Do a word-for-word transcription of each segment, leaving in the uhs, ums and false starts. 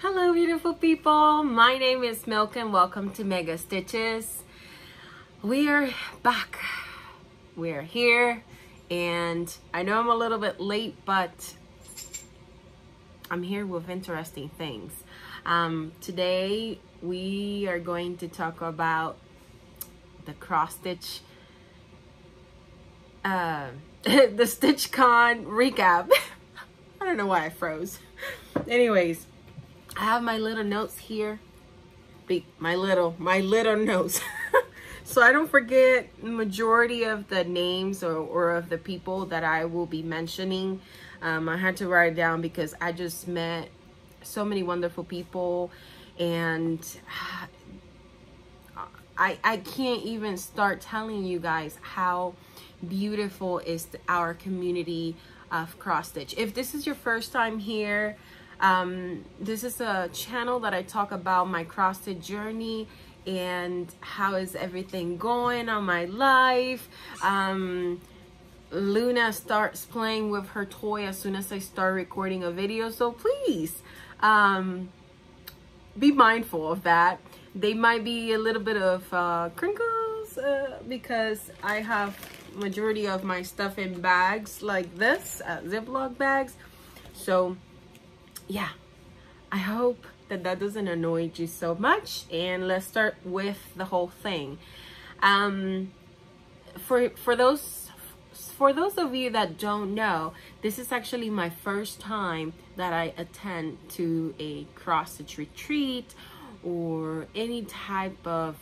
Hello beautiful people, my name is Milk and welcome to Mega Stitches. We are back, we're here, and I know I'm a little bit late, but I'm here with interesting things. Um, today we are going to talk about the cross stitch, uh, the Stitch Con recap. I don't know why I froze. Anyways. I have my little notes here, my little, my little notes. So I don't forget majority of the names or, or of the people that I will be mentioning. Um, I had to write it down because I just met so many wonderful people, and I, I can't even start telling you guys how beautiful is the, our community of cross stitch. If this is your first time here, um this is a channel that I talk about my cross stitch journey and how is everything going on my life. um Luna starts playing with her toy as soon as I start recording a video, so please um be mindful of that. They might be a little bit of uh crinkles uh, because I have majority of my stuff in bags like this, uh, Ziploc bags. So yeah, I hope that that doesn't annoy you so much, and let's start with the whole thing. Um, for for those for those of you that don't know, this is actually my first time that I attend to a cross stitch retreat or any type of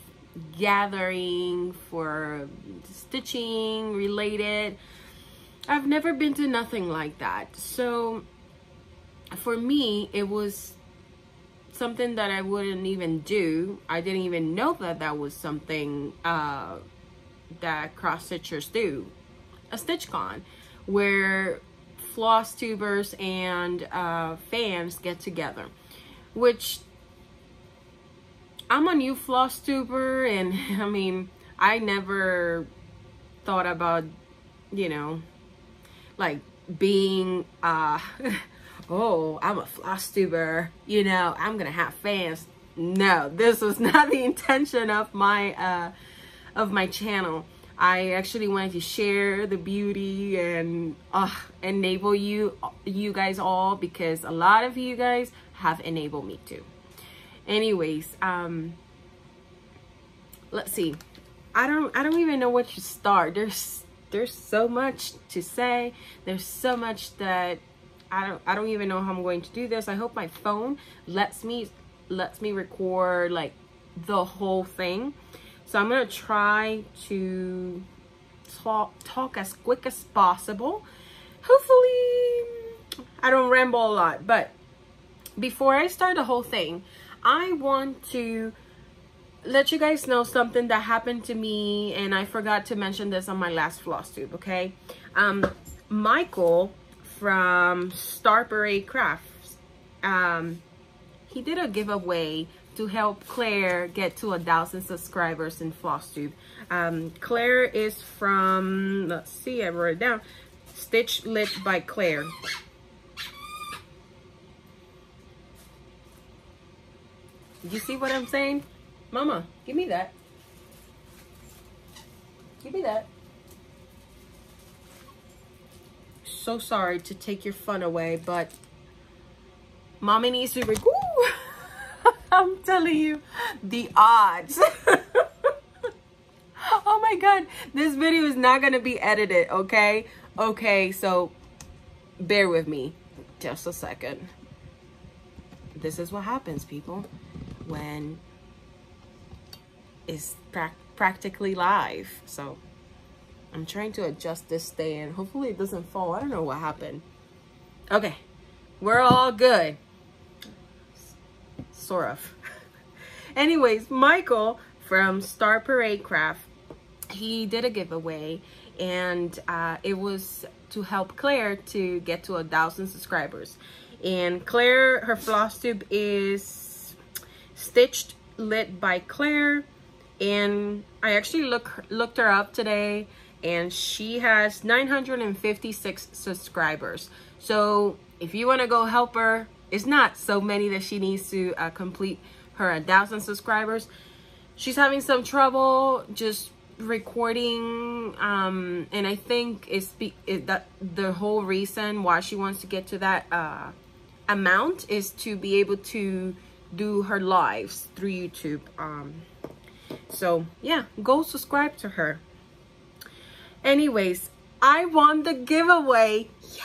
gathering for stitching related. I've never been to nothing like that, so. For me, it was something that I wouldn't even do. I didn't even know that that was something uh, that cross stitchers do. A Stitch Con, where floss tubers and uh, fans get together. Which, I'm a new floss tuber, and I mean, I never thought about, you know, like being... Uh, oh, I'm a floss tuber, you know, I'm gonna have fans. No, this was not the intention of my uh of my channel. I actually wanted to share the beauty and uh enable you you guys all, because a lot of you guys have enabled me too. Anyways, um let's see, I don't I don't even know where to start. There's there's so much to say, there's so much that I don't, I don't even know how I'm going to do this. I hope my phone lets me lets me record like the whole thing. So I'm gonna try to talk talk as quick as possible. Hopefully I don't ramble a lot, but before I start the whole thing, I want to let you guys know something that happened to me, and I forgot to mention this on my last floss tube, okay? Um, Michael from Starperay Crafts, um, he did a giveaway to help Claire get to a thousand subscribers in FlossTube. Um, Claire is from, let's see, I wrote it down, Stitch Lit by Claire. You see what I'm saying? Mama, give me that. Give me that. So sorry to take your fun away, but mommy needs to record. I'm telling you, the odds. Oh my god, this video is not gonna be edited, okay? Okay, so bear with me just a second. This is what happens, people, when it's pra- practically live. So I'm trying to adjust this stand. Hopefully it doesn't fall. I don't know what happened. Okay. We're all good. Sort of. Anyways, Michael from Starperay Craft, he did a giveaway, and uh, it was to help Claire to get to a thousand subscribers. And Claire, her floss tube is Stitched Lit by Claire. And I actually look, looked her up today, and she has nine hundred fifty-six subscribers. So if you want to go help her, It's not so many that she needs to uh, complete her one thousand subscribers. She's having some trouble just recording, um, and I think it's be it, that the whole reason why she wants to get to that uh, amount is to be able to do her lives through YouTube. Um, so yeah, go subscribe to her. Anyways, I won the giveaway. Yay!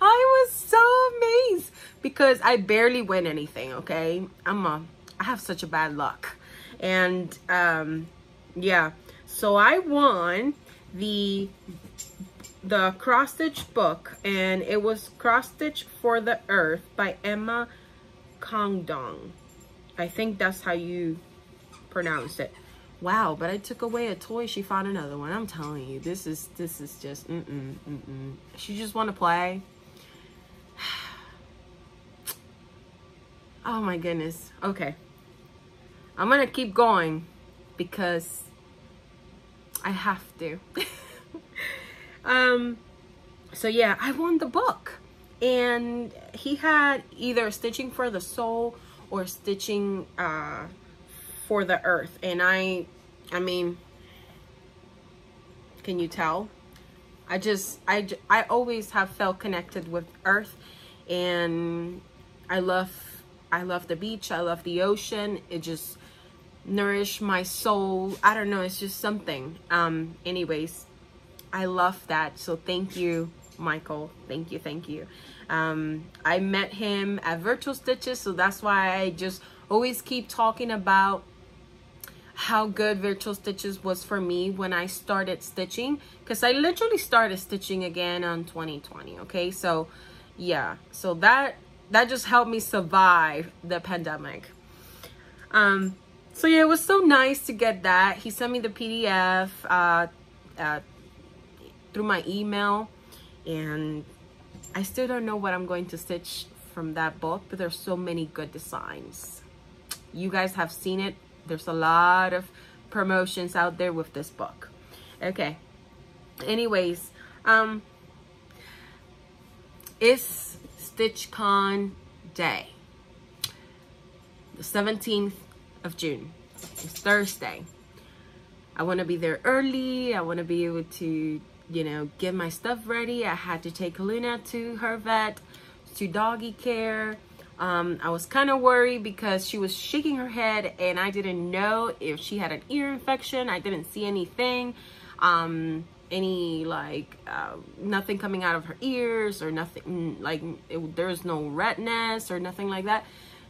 I was so amazed because I barely win anything. Okay, I'm a I have such a bad luck. And um yeah, so I won the the cross stitch book, and it was Cross Stitch for the Earth by Emma Kongdong. I think that's how you pronounce it. Wow, but I took away a toy, she found another one. I'm telling you, this is this is just mm mm mm mm. She just wanna play. Oh my goodness. Okay. I'm gonna keep going because I have to. um, so yeah, I won the book, and he had either Stitching for the Soul or Stitching uh, for the Earth. And I, I mean, can you tell? I just, I, I always have felt connected with Earth, and I love, I love the beach. I love the ocean. It just nourish my soul. I don't know, it's just something. Um anyways, I love that. So thank you, Michael. Thank you, thank you. um I met him at Virtual Stitches, so that's why I just always keep talking about how good Virtual Stitches was for me when I started stitching, because I literally started stitching again on twenty twenty. Okay, so yeah, so that that just helped me survive the pandemic. um So yeah, it was so nice to get that. He sent me the P D F uh, uh, through my email, and I still don't know what I'm going to stitch from that book, but there's so many good designs. You guys have seen it. There's a lot of promotions out there with this book. Okay. Anyways, um, it's Stitch Con Day, the seventeenth of June. It's Thursday. I want to be there early. I want to be able to, you know, get my stuff ready. I had to take Luna to her vet, to doggy care. Um, I was kind of worried because she was shaking her head, and I didn't know if she had an ear infection. I didn't see anything, um, any like uh, nothing coming out of her ears or nothing like it, there's no redness or nothing like that.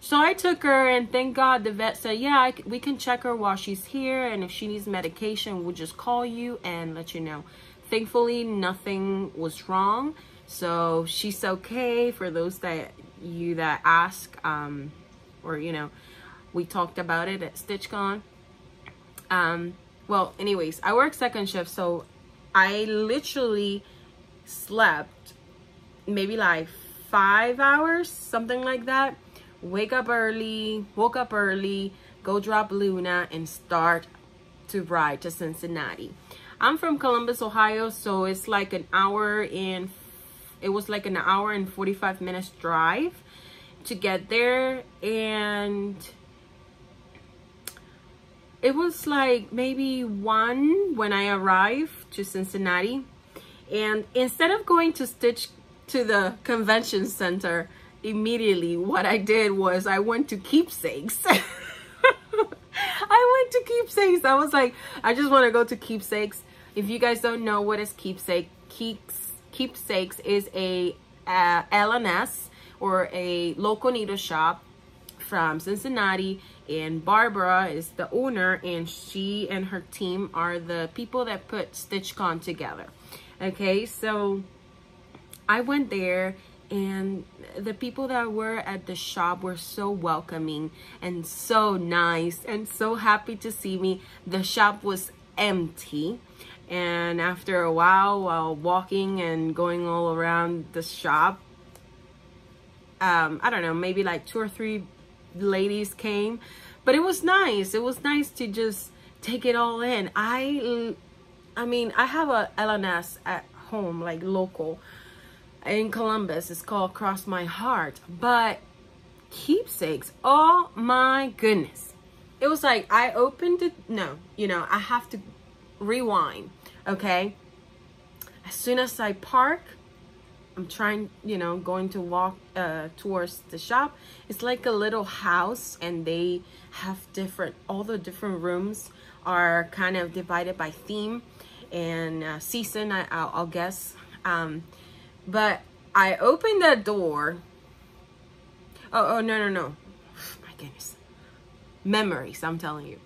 So I took her, and thank God the vet said, yeah, I, we can check her while she's here. And if she needs medication, we'll just call you and let you know. Thankfully, nothing was wrong. So she's okay. For those that you that ask, um, or, you know, we talked about it at StitchCon. Um, well, anyways, I work second shift. So I literally slept maybe like five hours, something like that. Wake up early, woke up early, go drop Luna, and start to ride to Cincinnati. I'm from Columbus, Ohio, so it's like an hour and it was like an hour and forty-five minutes drive to get there, and it was like maybe one when I arrived to Cincinnati. And instead of going to Stitch to the convention center immediately, what I did was I went to Keepsakes. I went to Keepsakes. I was like, I just want to go to Keepsakes. If you guys don't know what is keepsake, keeps Keepsakes is a uh, L and S or a local needle shop from Cincinnati, and Barbara is the owner, and she and her team are the people that put StitchCon together. Okay, so I went there, and the people that were at the shop were so welcoming and so nice and so happy to see me. The shop was empty, and after a while, while walking and going all around the shop, um, I don't know, maybe like two or three ladies came, but it was nice. It was nice to just take it all in. I, I mean, I have a L and S at home, like local. in Columbus. It's called Cross My Heart. But Keepsakes, oh my goodness. It was like I opened it. No, you know, I have to rewind, okay? As soon as I park, I'm trying, you know, going to walk uh, towards the shop. It's like a little house, and they have different, all the different rooms are kind of divided by theme and uh, season, I, I'll, I'll guess. Um, but I opened the door. Oh, oh, no, no, no. My goodness. Memories, I'm telling you.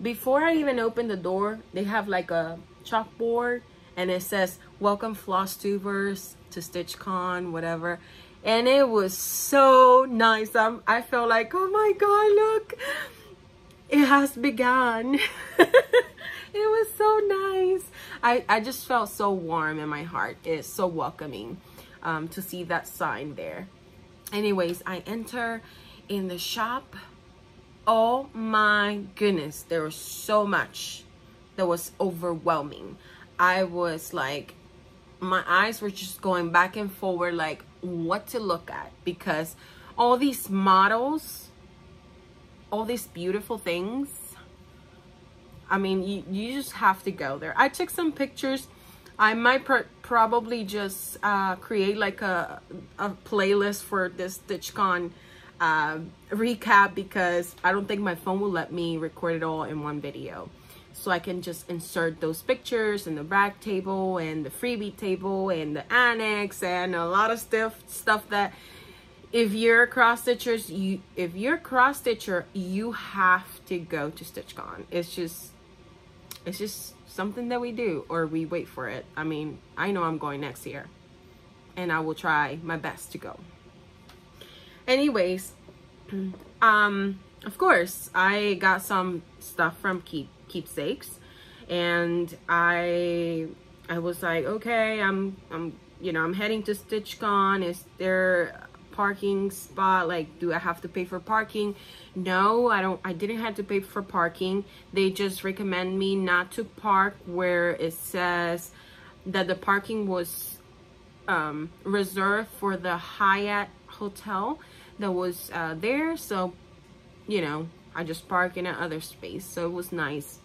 Before I even opened the door, they have like a chalkboard, and it says, welcome floss tubers to Stitch Con, whatever. And it was so nice. I'm, I felt like, oh my God, look, it has begun. It was so nice. I, I just felt so warm in my heart. It's so welcoming um, to see that sign there. Anyways, I enter in the shop. Oh my goodness, there was so much that was overwhelming. I was like, my eyes were just going back and forward, like what to look at, because all these models, all these beautiful things. I mean, you, you just have to go there. I took some pictures. I might pr probably just uh, create like a, a playlist for this StitchCon uh, recap, because I don't think my phone will let me record it all in one video. So I can just insert those pictures and the rack table and the freebie table and the annex and a lot of stuff stuff that if you're a cross stitchers, you if you're a cross stitcher, you have to go to StitchCon. It's just it's just something that we do, or we wait for it. I mean, I know I'm going next year, and I will try my best to go. Anyways, um, of course, I got some stuff from Keep. Keepsakes, and I I was like, okay, I'm I'm you know I'm heading to StitchCon. Is there a parking spot? Like, do I have to pay for parking? No, I don't. I didn't have to pay for parking. They just recommend me not to park where it says that the parking was um, reserved for the Hyatt hotel that was uh, there. So, you know, I just park in another space, so it was nice.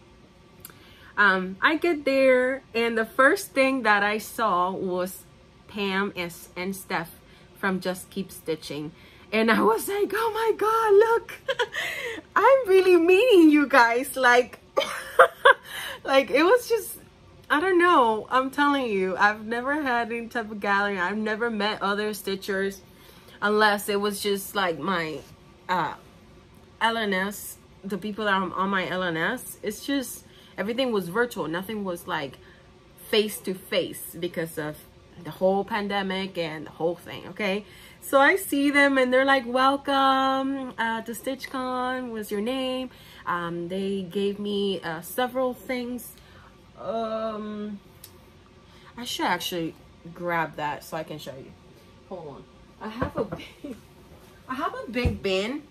Um, I get there, and the first thing that I saw was Pam S and Steph from Just Keep Stitching, and I was like, "Oh my God, look! I'm really meeting you guys!" Like, like it was just, I don't know. I'm telling you, I've never had any type of gathering. I've never met other stitchers, unless it was just like my. Uh, L N S, the people that are on my L N S. It's just everything was virtual. Nothing was like face to face because of the whole pandemic and the whole thing, okay? So I see them, and they're like, welcome uh, to StitchCon, what's your name? Um, they gave me uh, several things. Um, I should actually grab that so I can show you. Hold on. I have a big, I have a big bin.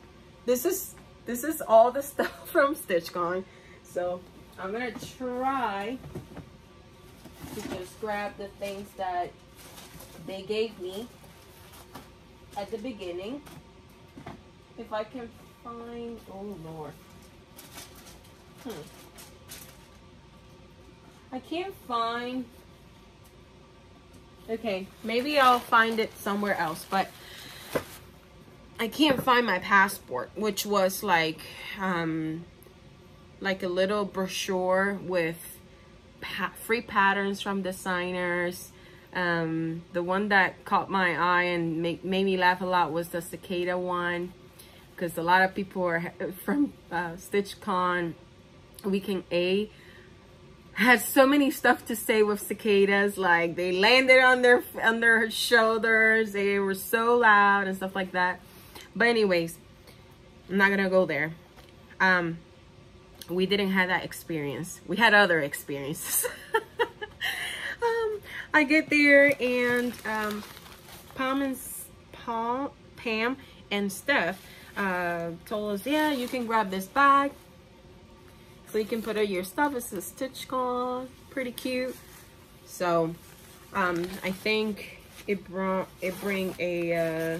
This is this is all the stuff from StitchCon, so I'm gonna try to just grab the things that they gave me at the beginning. If I can find, oh Lord, hmm. I can't find. Okay, maybe I'll find it somewhere else, but. I can't find my passport, which was like um like a little brochure with pa free patterns from designers. Um the one that caught my eye and make, made me laugh a lot was the cicada one, because a lot of people are from uh, StitchCon Weekend A had so many stuff to say with cicadas. Like, they landed on their on their shoulders, they were so loud and stuff like that. But anyways, I'm not gonna go there. Um, we didn't have that experience. We had other experiences. um, I get there, and um, Pam and Paul, Pam and Steph uh, told us, yeah, you can grab this bag, so you can put all your stuff. It's a StitchCon, pretty cute. So um, I think it brought it bring a uh,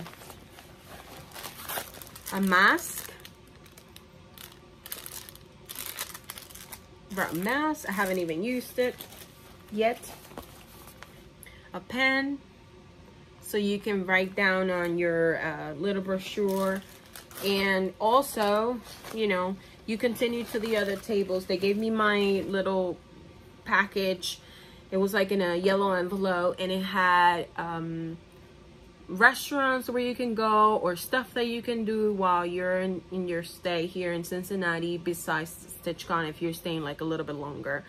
a mask. Brought mask. I haven't even used it yet. A pen, so you can write down on your uh, little brochure. And also, you know, you continue to the other tables. They gave me my little package. It was like in a yellow envelope, and it had um, restaurants where you can go or stuff that you can do while you're in, in your stay here in Cincinnati, besides Stitch Con if you're staying like a little bit longer.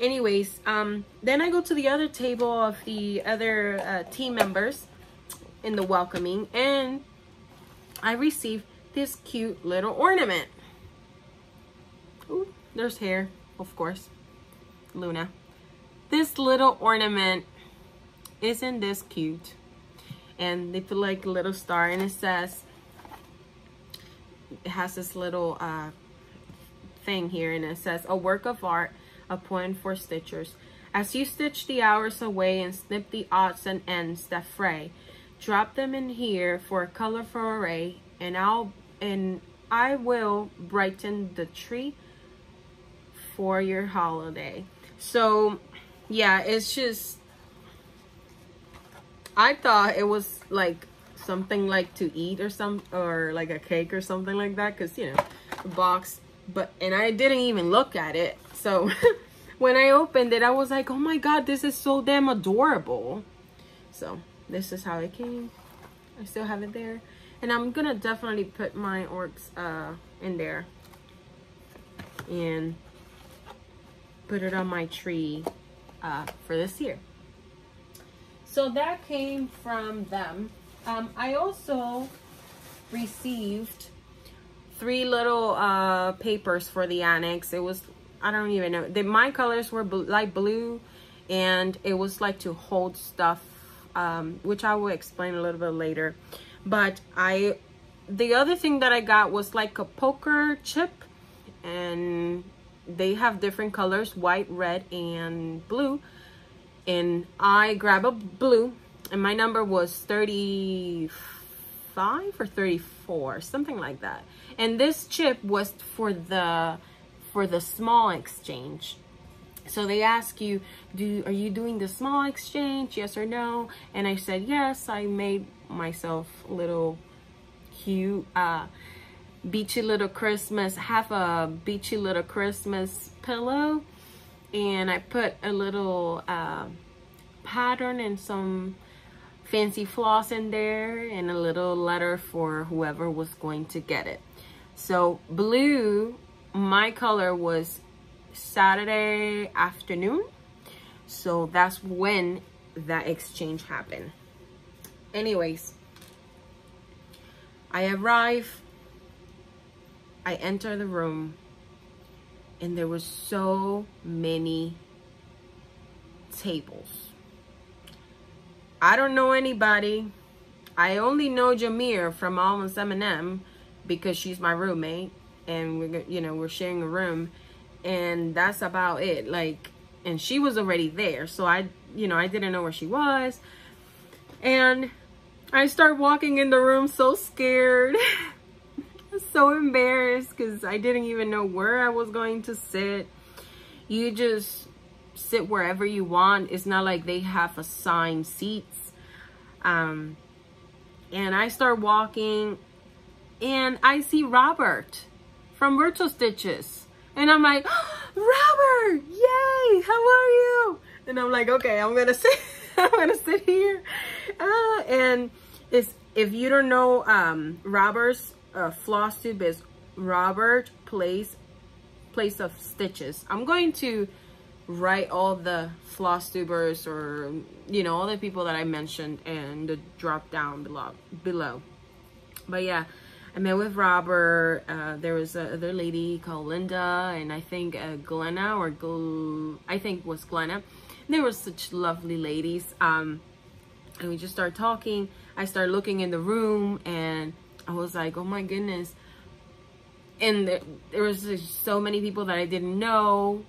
Anyways, um, then I go to the other table of the other uh, team members in the welcoming, and I received this cute little ornament. Ooh, there's hair, of course. Luna. This little ornament, isn't this cute? And they put like a little star, and it says, it has this little uh, thing here, and it says, a work of art, a poem for stitchers. As you stitch the hours away and snip the odds and ends that fray, drop them in here for a colorful array, and I'll and I will brighten the tree for your holiday. So yeah, it's just, I thought it was like something like to eat or some or like a cake or something like that, because you know, the box. But and I didn't even look at it. So when I opened it, I was like, oh my god, this is so damn adorable. So this is how it came. I still have it there, and I'm gonna definitely put my orcs uh in there and put it on my tree uh for this year. So that came from them. um I also received three little uh papers for the annex. It was, I don't even know, the, my colors were bl light blue, and it was like to hold stuff, um which I will explain a little bit later. But I the other thing that I got was like a poker chip, and they have different colors, white, red, and blue, and I grabbed a blue, and my number was thirty-five or thirty-four, something like that. And this chip was for the for the small exchange. So they ask you, do are you doing the small exchange, yes or no? And I said yes. I made myself a little cute uh beachy little Christmas, half a beachy little Christmas pillow, and I put a little uh, pattern and some fancy floss in there, and a little letter for whoever was going to get it. So blue, my color, was Saturday afternoon, so that's when that exchange happened. Anyways, I arrive, I enter the room, and there were so many tables. I don't know anybody. I only know Jameer from All in seven M because she's my roommate, and we're, you know, we're sharing a room, and that's about it. Like, and she was already there, so I, you know, I didn't know where she was. And I start walking in the room so scared, so embarrassed, because I didn't even know where I was going to sit. You just sit wherever you want. It's not like they have assigned seats. Um, and I start walking, and I see Robert from Virtual Stitches. And I'm like, oh, Robert, yay, how are you? And I'm like, okay, I'm gonna sit, I'm gonna sit here. Uh, and it's, if you don't know, um, Robert's uh, floss tube is Robert Place, Place of Stitches. I'm going to write all the floss tubers, or, you know, all the people that I mentioned, and the drop down below. below. But yeah, I met with Robert. Uh, there was another lady called Linda, and I think uh, Glenna, or Gl I think was Glenna. And they were such lovely ladies. Um, and we just started talking. I started looking in the room, and I was like, oh my goodness. And th there was just so many people that I didn't know.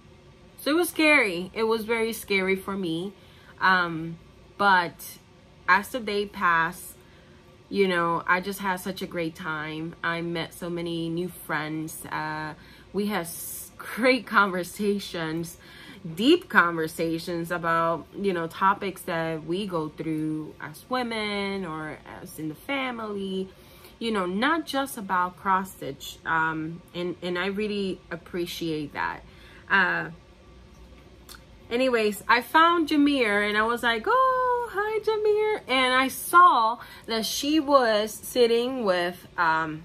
So it was scary. It was very scary for me. Um, but as the day passed, you know, I just had such a great time. I met so many new friends. Uh, we had great conversations, deep conversations about, you know, topics that we go through as women or as in the family, you know, not just about cross stitch. Um, and, and I really appreciate that. Uh, anyways, I found Jameer and I was like, oh, hi Jameer. And I saw that she was sitting with um,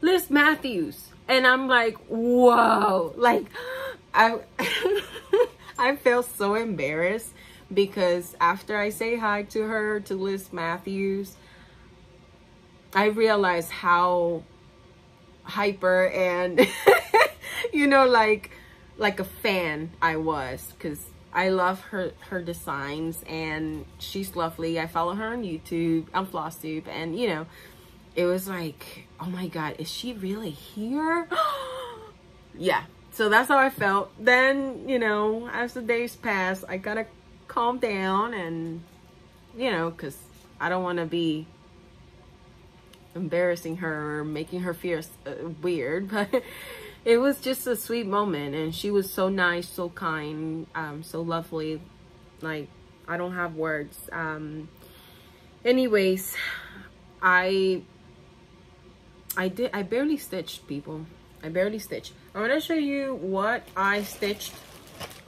Liz Matthews. And I'm like, whoa, like I, I feel so embarrassed because after I say hi to her, to Liz Matthews, I realize how hyper and, you know, like, like a fan I was, because I love her, her designs and she's lovely. I follow her on YouTube, on FlossTube, and, you know, it was like, oh my God, is she really here? Yeah. So that's how I felt. Then, you know, as the days pass, I gotta calm down and, you know, because I don't want to be embarrassing her or making her feel uh, weird. But it was just a sweet moment. And she was so nice, so kind, um, so lovely. Like, I don't have words. Um, anyways, I, I, did, I barely stitched, people. I barely stitched. I want to show you what I stitched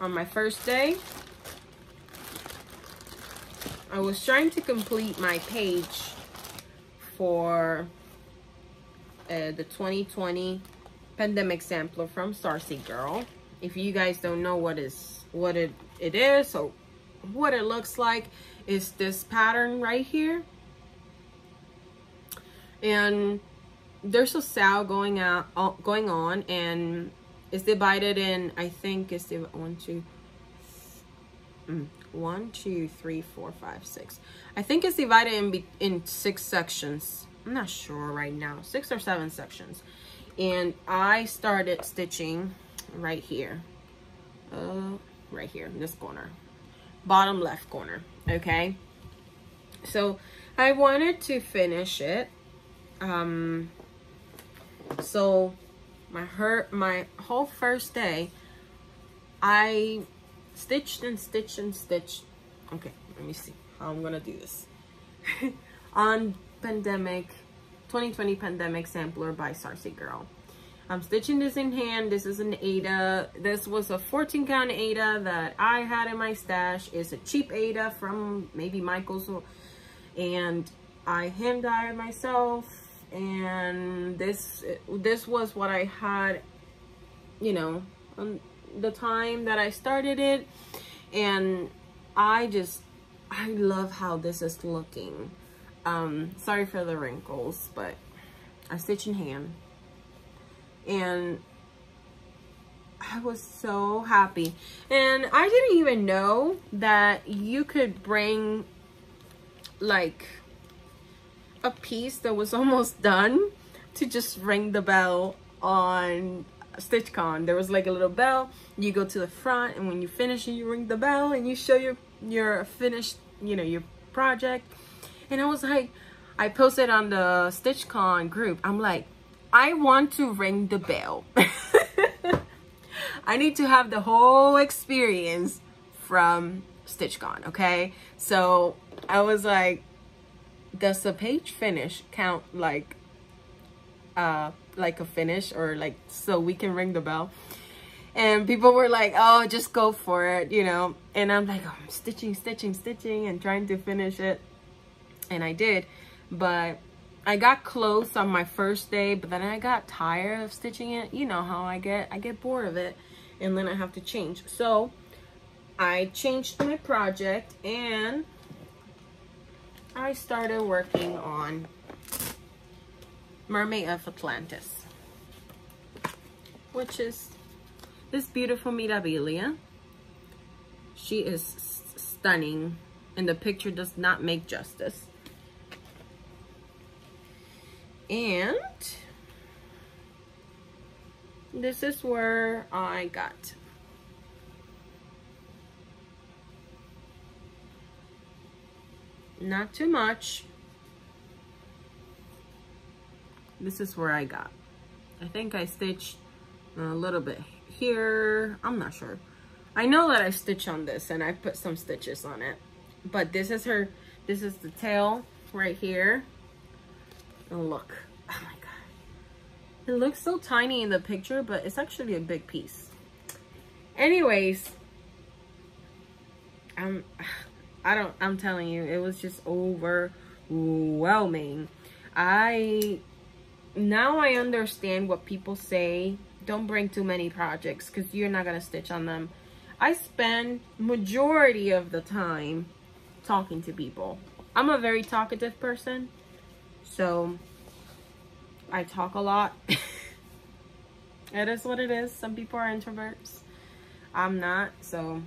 on my first day. I was trying to complete my page for uh, the twenty twenty Pandemic Sampler from Starseed Girl. If you guys don't know what is what it it is or what it looks like, is this pattern right here. And there's a sale going out going on, and it's divided in, I think it's the one two one two three four five six I think it's divided in in six sections. I'm not sure right now, six or seven sections. And I started stitching right here, uh right here in this corner, bottom left corner. Okay, so I wanted to finish it. um So my her my whole first day, I stitched and stitched and stitched. Okay, let me see how I'm gonna do this. On Pandemic twenty twenty Pandemic Sampler by Starseed Girl. I'm stitching this in hand. This is an Aida. This was a fourteen count Aida that I had in my stash. It's a cheap Aida from maybe Michael's, and I hand dyed it myself. And this this was what I had, you know, on the time that I started it. And I just, I love how this is looking. Um, sorry for the wrinkles, but I stitch in hand. And I was so happy. And I didn't even know that you could bring, like, a piece that was almost done to just ring the bell on Stitch Con. There was like a little bell. You go to the front, and when you finish, you ring the bell and you show your your finished, you know, your project. And I was like, I posted on the Stitch Con group. I'm like, I want to ring the bell. I need to have the whole experience from Stitch Con. Okay, so I was like, does the page finish count like uh like a finish, or like, so we can ring the bell? And people were like, oh, just go for it, you know. And I'm like, oh, I'm stitching stitching stitching and trying to finish it. And I did, but I got close on my first day, but then I got tired of stitching it. You know how I get I get bored of it, and then I have to change. So I changed my project and I started working on Mermaid of Atlantis, which is this beautiful Mirabilia. She is stunning, and the picture does not make justice. And this is where I got not too much. This is where I got. I think I stitched a little bit here. I'm not sure. I know that I stitched on this and I put some stitches on it, but this is her, this is the tail right here. And look, oh my God. It looks so tiny in the picture, but it's actually a big piece. Anyways, I'm, I don't, I'm telling you, it was just overwhelming. I, now I understand what people say, don't bring too many projects because you're not going to stitch on them. I spend majority of the time talking to people. I'm a very talkative person, so I talk a lot. It is what it is. Some people are introverts. I'm not, so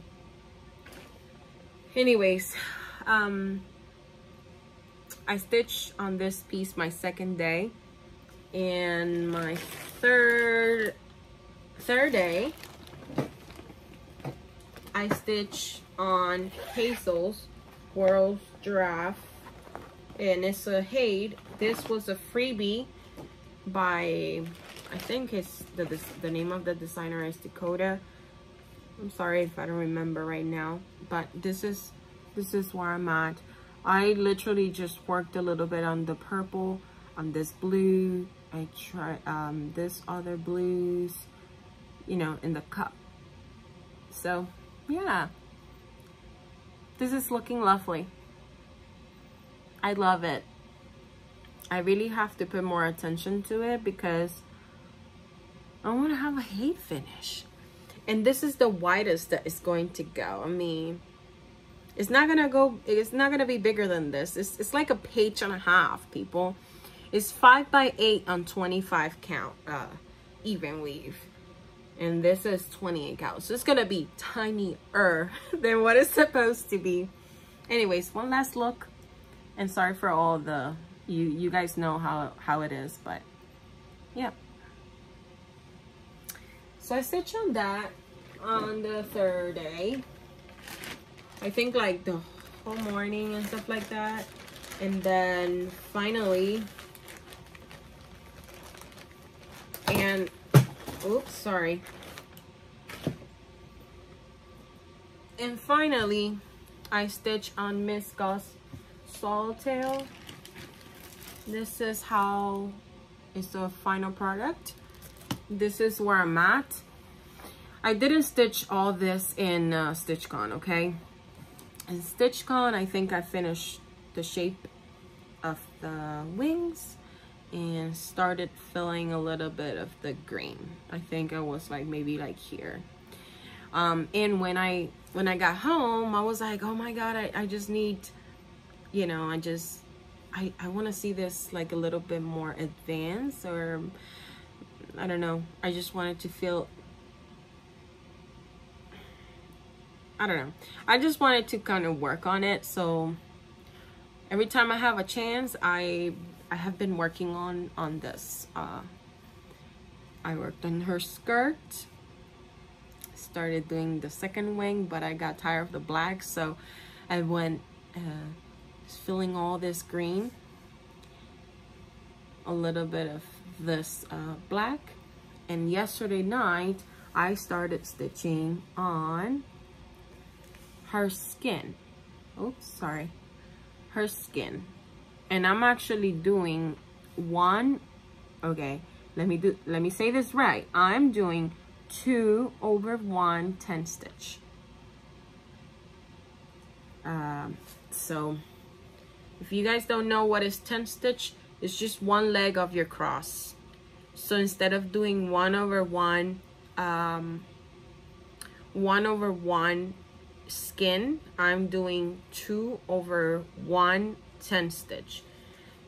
anyways, um, I stitched on this piece my second day, and my third third day I stitched on Hazel's World's Giraffe, and it's a Hade. This was a freebie by, I think it's the, the, the name of the designer is Dakota. I'm sorry if I don't remember right now, but this is this is where I'm at. I literally just worked a little bit on the purple, on this blue. I tried um, this other blues, you know, in the cup. So, yeah. This is looking lovely. I love it. I really have to put more attention to it because I want to have a Hade finish. And this is the widest that it's going to go. I mean, it's not gonna go, it's not gonna be bigger than this. It's, it's like a page and a half, people. It's five by eight on twenty-five count, uh, even weave. And this is twenty-eight count. So it's gonna be tinier than what it's supposed to be. Anyways, one last look. And sorry for all the, you, you guys know how, how it is, but yeah. So I stitched on that on the third day. I think like the whole morning and stuff like that. And then finally, and oops, sorry. And finally, I stitched on Miss Goss Swallowtail. This is how it's the final product. This is where I'm at. I didn't stitch all this in uh, Stitch Con, okay? In Stitch Con, I think I finished the shape of the wings and started filling a little bit of the green. I think I was like maybe like here. Um, and when I when I got home, I was like, oh my God, I, I just need, you know, I just, I, I want to see this like a little bit more advanced, or I don't know, I just wanted to feel, I don't know, I just wanted to kind of work on it. So every time I have a chance, I I have been working on on this. uh, I worked on her skirt, started doing the second wing, but I got tired of the black, so I went uh, filling all this green, a little bit of this uh, black, and yesterday night I started stitching on her skin. Oops, sorry, her skin. And I'm actually doing one, okay, let me do, let me say this right. I'm doing two over one ten stitch. Um, so if you guys don't know what is ten stitch, it's just one leg of your cross. So instead of doing one over one, um, one over one skin, I'm doing two over one ten stitch.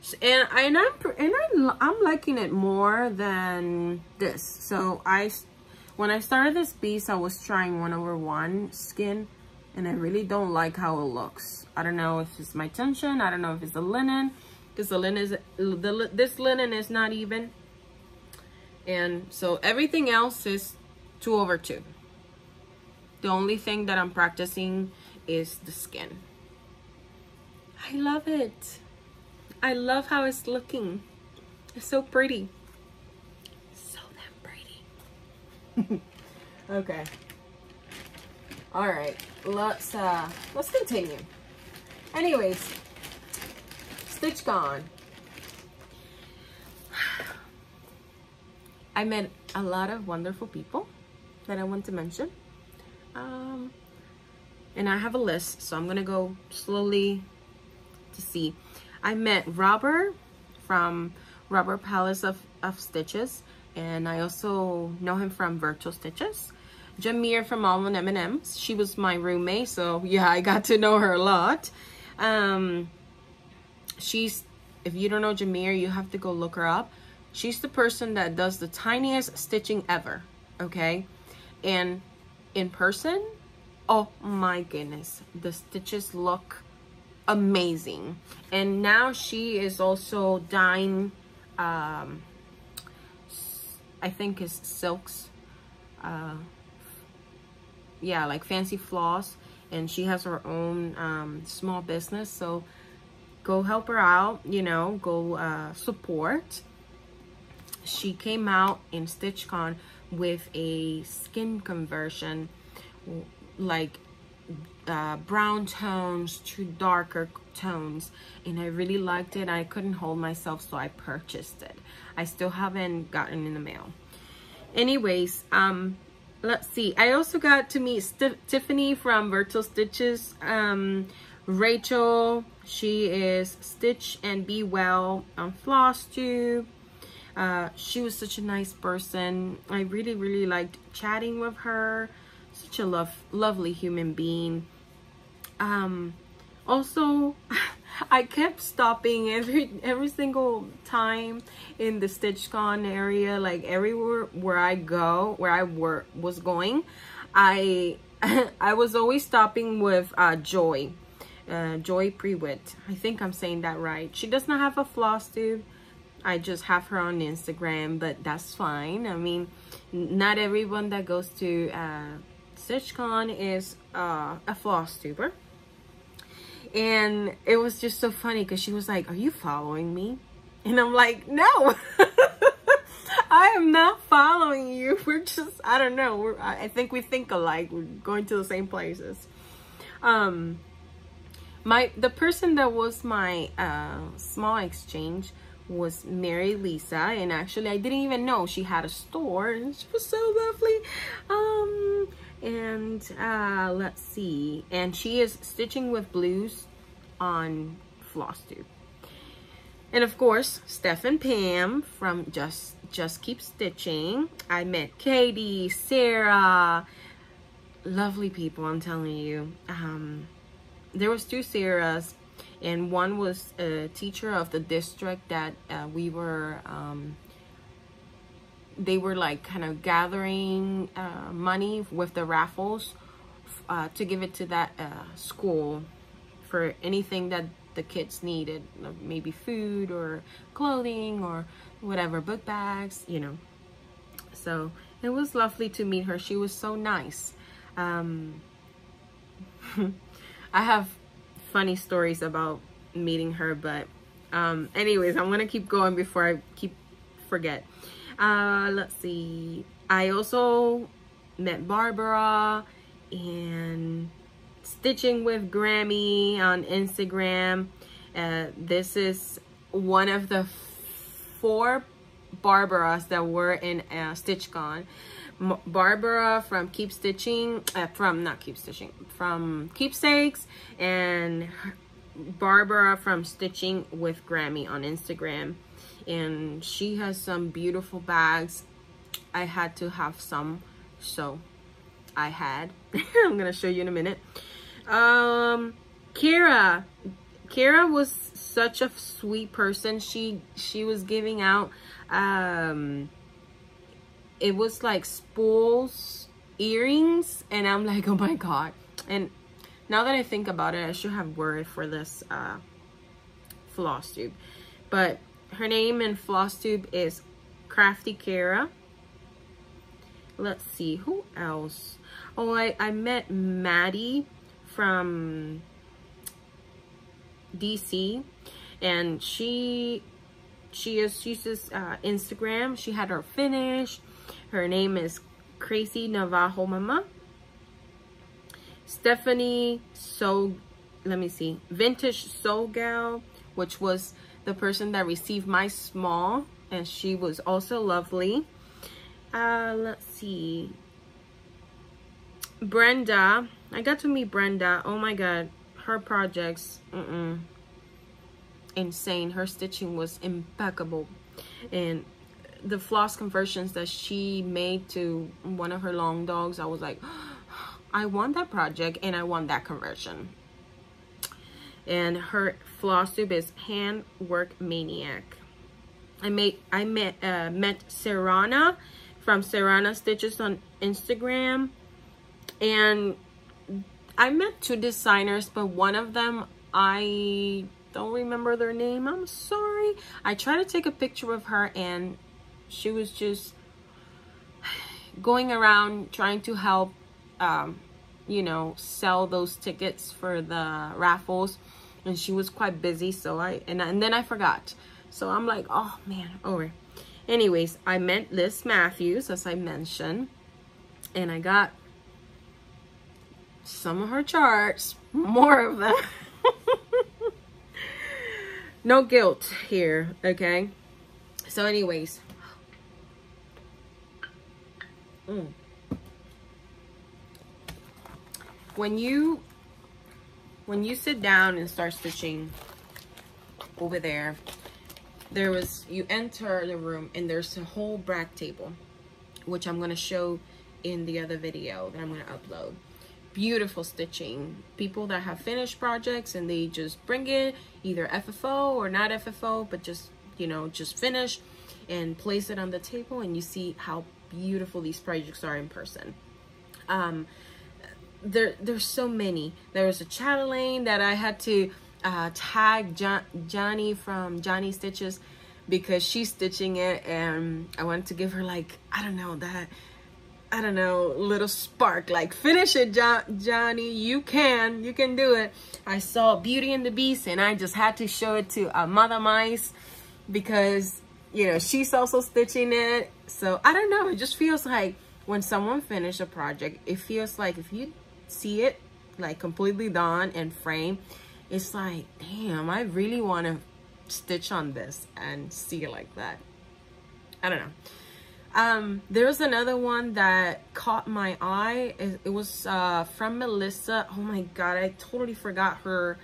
So, and, and I'm and I, I'm liking it more than this. So I, when I started this piece, I was trying one over one skin, and I really don't like how it looks. I don't know if it's my tension. I don't know if it's the linen. Because the linen is, the, this linen is not even. And so everything else is two over two. The only thing that I'm practicing is the skin. I love it. I love how it's looking. It's so pretty. So damn pretty. Okay. All right. Let's uh let's continue. Anyways, Stitch Con. I met a lot of wonderful people that I want to mention. Um and I have a list, so I'm going to go slowly to see. I met Robert from Robert Palace of, of Stitches, and I also know him from Virtual Stitches. Jameer from All in seven M. She was my roommate, so yeah, I got to know her a lot. Um, she's, if you don't know Jameer, you have to go look her up. She's the person that does the tiniest stitching ever, okay? And in person, oh my goodness, the stitches look amazing. And now she is also dyeing, um, I think it's silks, uh, yeah, like fancy floss, and she has her own um small business, so go help her out, you know, go uh support. She came out in Stitch Con with a skin conversion, like uh brown tones to darker tones, and I really liked it. I couldn't hold myself, so I purchased it. I still haven't gotten in the mail. Anyways, um let's see. I also got to meet St Tiffany from Virtual Stitches. Um, Rachel, she is Stitch and Be Well on FlossTube. Uh, she was such a nice person. I really, really liked chatting with her. Such a love, lovely human being. Um, also, I kept stopping every every single time in the Stitch Con area, like everywhere where I go, where I were was going, I I was always stopping with uh, Joy, uh, Joy Prewitt. I think I'm saying that right. She does not have a floss tube. I just have her on Instagram, but that's fine. I mean, not everyone that goes to uh, Stitch Con is uh, a floss tuber. And it was just so funny because she was like, "Are you following me?" And I'm like, "No, I am not following you. We're just, I don't know. We're, I think we think alike. We're going to the same places." Um, my the person that was my uh, small exchange was Mary Lisa, and actually I didn't even know she had a store, and she was so lovely. Um, and uh let's see, and she is Stitching with Blues on FlossTube. And of course, Steph and Pam from Just Just Keep Stitching. I met Katie, Sarah, lovely people, I'm telling you. Um, there was two Sarahs, and one was a teacher of the district that uh, we were um they were like kind of gathering uh, money with the raffles uh, to give it to that uh, school for anything that the kids needed, maybe food or clothing or whatever, book bags, you know. So it was lovely to meet her. She was so nice. Um, I have funny stories about meeting her, but um, anyways, I'm gonna keep going before I keep forget. Uh, let's see. I also met Barbara and Stitching with Grammy on Instagram. Uh, this is one of the four Barbaras that were in uh, Stitch Con. M Barbara from Keep Stitching, uh, from not Keep Stitching, from Keepsakes, and Barbara from Stitching with Grammy on Instagram. And she has some beautiful bags. I had to have some, so I had. I'm gonna show you in a minute. Um, Kara, Kara was such a sweet person. She she was giving out. Um, it was like spools, earrings, and I'm like, oh my god. And now that I think about it, I should have worded for this uh, floss tube, but. Her name in FlossTube is Crafty Kara. Let's see, who else? Oh, I, I met Maddie from D C, and she she is she's just uh, Instagram. She had her finished. Her name is Crazy Navajo Mama. Stephanie So, let me see, Vintage Soul Gal, which was the person that received my small, and she was also lovely. Uh, let's see, Brenda. I got to meet Brenda. Oh my God, her projects, mm-mm, insane. Her stitching was impeccable, and the floss conversions that she made to one of her long dogs, I was like, oh, I want that project and I want that conversion. And her floss tube is Handwork Maniac. I made I met uh, met Serana from Serana Stitches on Instagram, and I met two designers, but one of them, I don't remember their name. I'm sorry. I tried to take a picture of her, and she was just going around trying to help, um, you know, sell those tickets for the raffles, and she was quite busy. So I and and then I forgot. So I'm like, oh man, over. Anyways, I met Liz Matthews, as I mentioned, and I got some of her charts, more of them. No guilt here, okay? So anyways. Mm. When you, when you sit down and start stitching over there, there was, you enter the room and there's a whole brag table, which I'm going to show in the other video that I'm going to upload. Beautiful stitching. People that have finished projects, and they just bring it either F F O or not F F O, but just, you know, just finish and place it on the table, and you see how beautiful these projects are in person. Um, there, there's so many. There was a chatelaine that I had to uh tag John, Johnny from Johnny Stitches, because she's stitching it, and I wanted to give her, like, I don't know, that I don't know little spark, like, finish it, John, Johnny, you can you can do it. I saw Beauty and the Beast, and I just had to show it to uh, Mother Mice, because, you know, she's also stitching it. So I don't know, it just feels like when someone finishes a project, it feels like if you see it like completely done and framed, it's like, damn, I really want to stitch on this and see it like that. I don't know. Um, there was another one that caught my eye. It, it was uh, from Melissa. Oh my God, I totally forgot her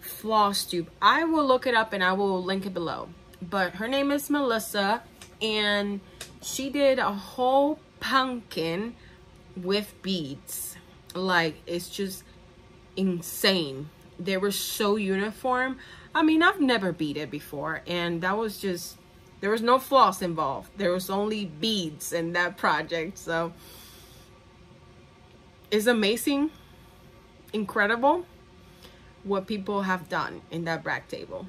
floss tube. I will look it up and I will link it below. But her name is Melissa, and she did a whole pumpkin with beads. Like, it's just insane. They were so uniform. I mean, I've never beat it before, and that was just, there was no floss involved. There was only beads in that project. So it's amazing, incredible what people have done in that brag table.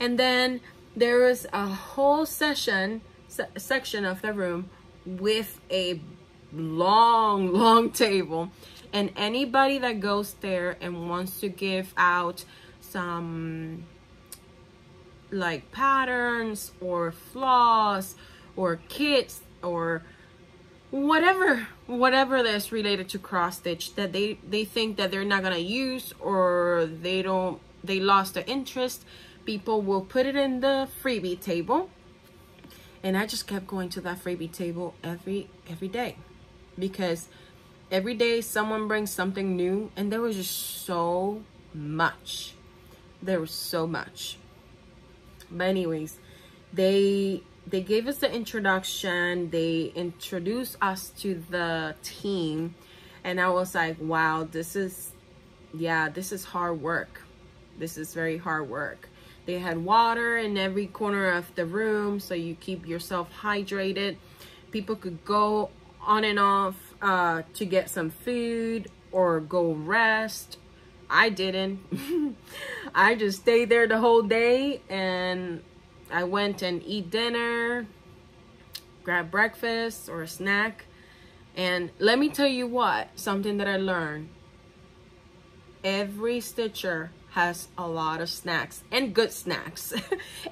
And then there was a whole session se section of the room with a long, long table. And anybody that goes there and wants to give out some, like, patterns or floss or kits or whatever, whatever that's related to cross stitch that they, they think that they're not gonna use, or they don't, they lost their interest, people will put it in the freebie table. And I just kept going to that freebie table every, every day, because every day someone brings something new, and there was just so much. There was so much. But anyways, they they gave us the introduction. They introduced us to the team, and I was like, wow, this is, yeah, this is hard work. This is very hard work. They had water in every corner of the room, so you keep yourself hydrated. People could go on and off uh to get some food or go rest. I didn't. I just stayed there the whole day, and I went and eat dinner, grab breakfast or a snack. And let me tell you what, something that I learned, every stitcher has a lot of snacks, and good snacks.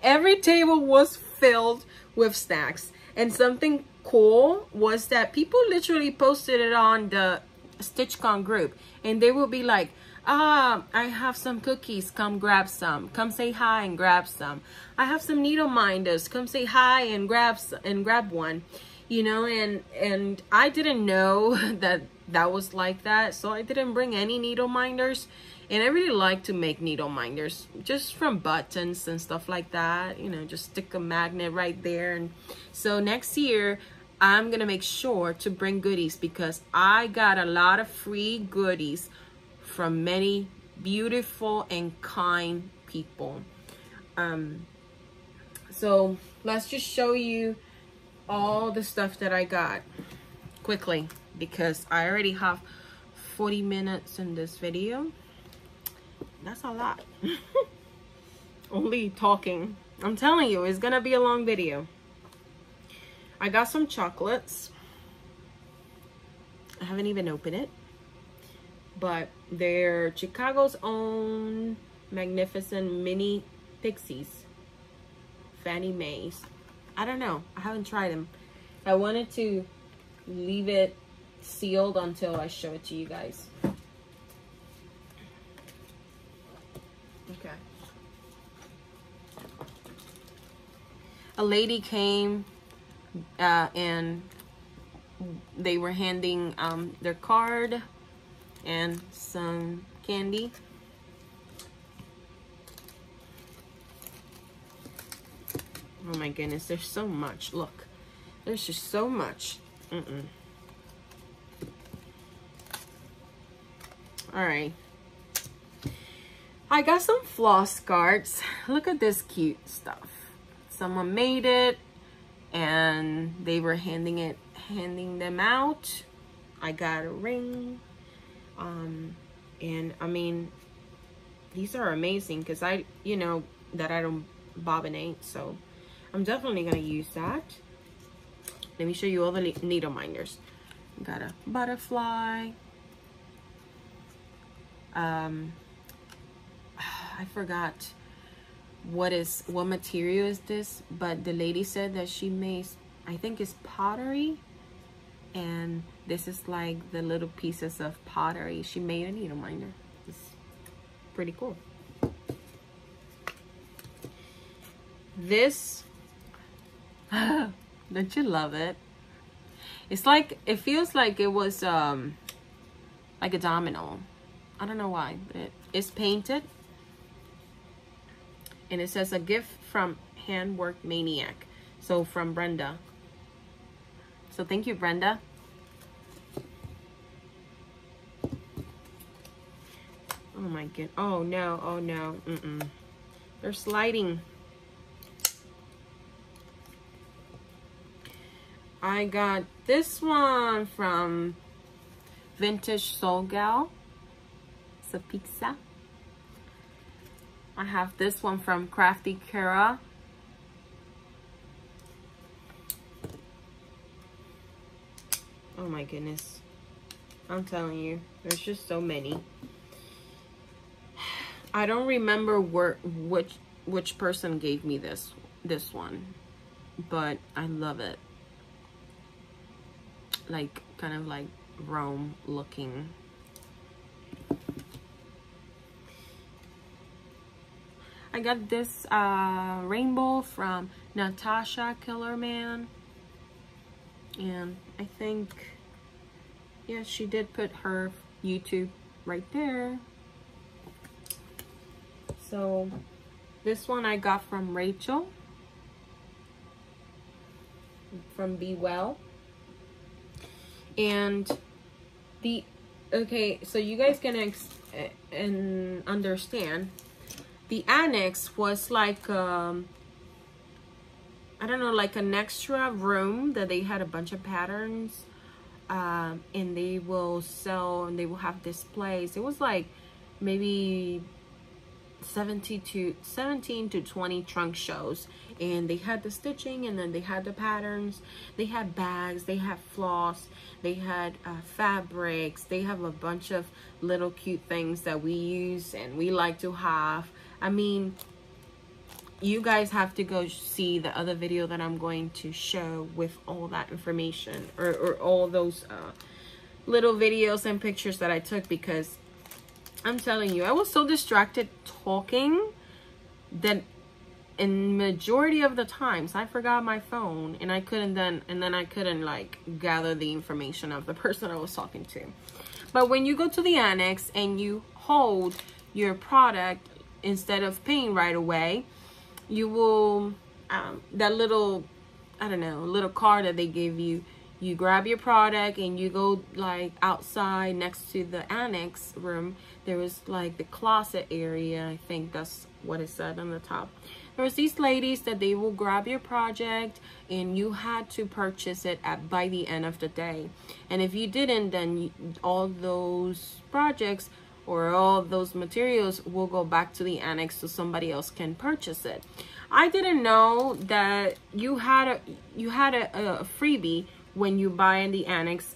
Every table was filled with snacks. And something cool was that people literally posted it on the Stitch Con group, and they will be like, ah, I have some cookies, come grab some, come say hi and grab some. I have some needle minders, come say hi and grab and grab one, you know. And and I didn't know that that was like that, so I didn't bring any needle minders. And I really like to make needle minders just from buttons and stuff like that, you know, just stick a magnet right there. And so next year I'm gonna make sure to bring goodies, because I got a lot of free goodies from many beautiful and kind people. Um, so let's just show you all the stuff that I got quickly, because I already have forty minutes in this video. That's a lot. Only talking. I'm telling you, it's gonna be a long video. I got some chocolates. I haven't even opened it, but they're Chicago's own magnificent mini pixies, Fannie Mae's. I don't know, I haven't tried them. I wanted to leave it sealed until I show it to you guys. Okay, a lady came uh, and they were handing um, their card and some candy. Oh my goodness, there's so much. Look, there's just so much. Mm-mm. All right, I got some floss cards. Look at this cute stuff. Someone made it and they were handing it handing them out. I got a ring. Um, and I mean, these are amazing, because I, you know, that I don't bobbinate, so I'm definitely going to use that. Let me show you all the needle minders. Got a butterfly. Um, I forgot what is, what material is this, but the lady said that she makes, I think it's pottery. And this is like the little pieces of pottery. She made a needle minder. It's pretty cool. This, don't you love it? It's like, it feels like it was um, like a domino. I don't know why, but it, it's painted. And it says a gift from Handwork Maniac. So from Brenda. So thank you, Brenda. Oh my god. Oh no, oh no. Mm-mm. They're sliding. I got this one from Vintage Soul Gal. It's a pizza. I have this one from Crafty Kara. Oh my goodness, I'm telling you, there's just so many. I don't remember where, which which person gave me this this one, but I love it. Like kind of like Rome looking. I got this uh, rainbow from Natasha Killerman. And I think, yeah, she did put her YouTube right there. So this one I got from Rachel from Be Well. And the, okay, so you guys can ex and understand, the annex was like, um, I don't know, like an extra room that they had a bunch of patterns, um, and they will sell and they will have displays. It was like maybe seventeen to twenty trunk shows, and they had the stitching, and then they had the patterns, they had bags, they had floss, they had uh, fabrics, they have a bunch of little cute things that we use and we like to have. I mean, you guys have to go see the other video that I'm going to show with all that information, or, or all those uh, little videos and pictures that I took, because I'm telling you, I was so distracted talking that in majority of the times I forgot my phone, and I couldn't then and then I couldn't like gather the information of the person I was talking to. But when you go to the annex and you hold your product instead of paying right away, you will um, that little I don't know little card that they give you, you grab your product and you go like outside next to the annex room. There was like the closet area, I think that's what it said on the top. There was these ladies that they will grab your project, and you had to purchase it at by the end of the day. And if you didn't, then you, all those projects or all those materials will go back to the annex so somebody else can purchase it. I didn't know that you had a you had a, a freebie when you buy in the annex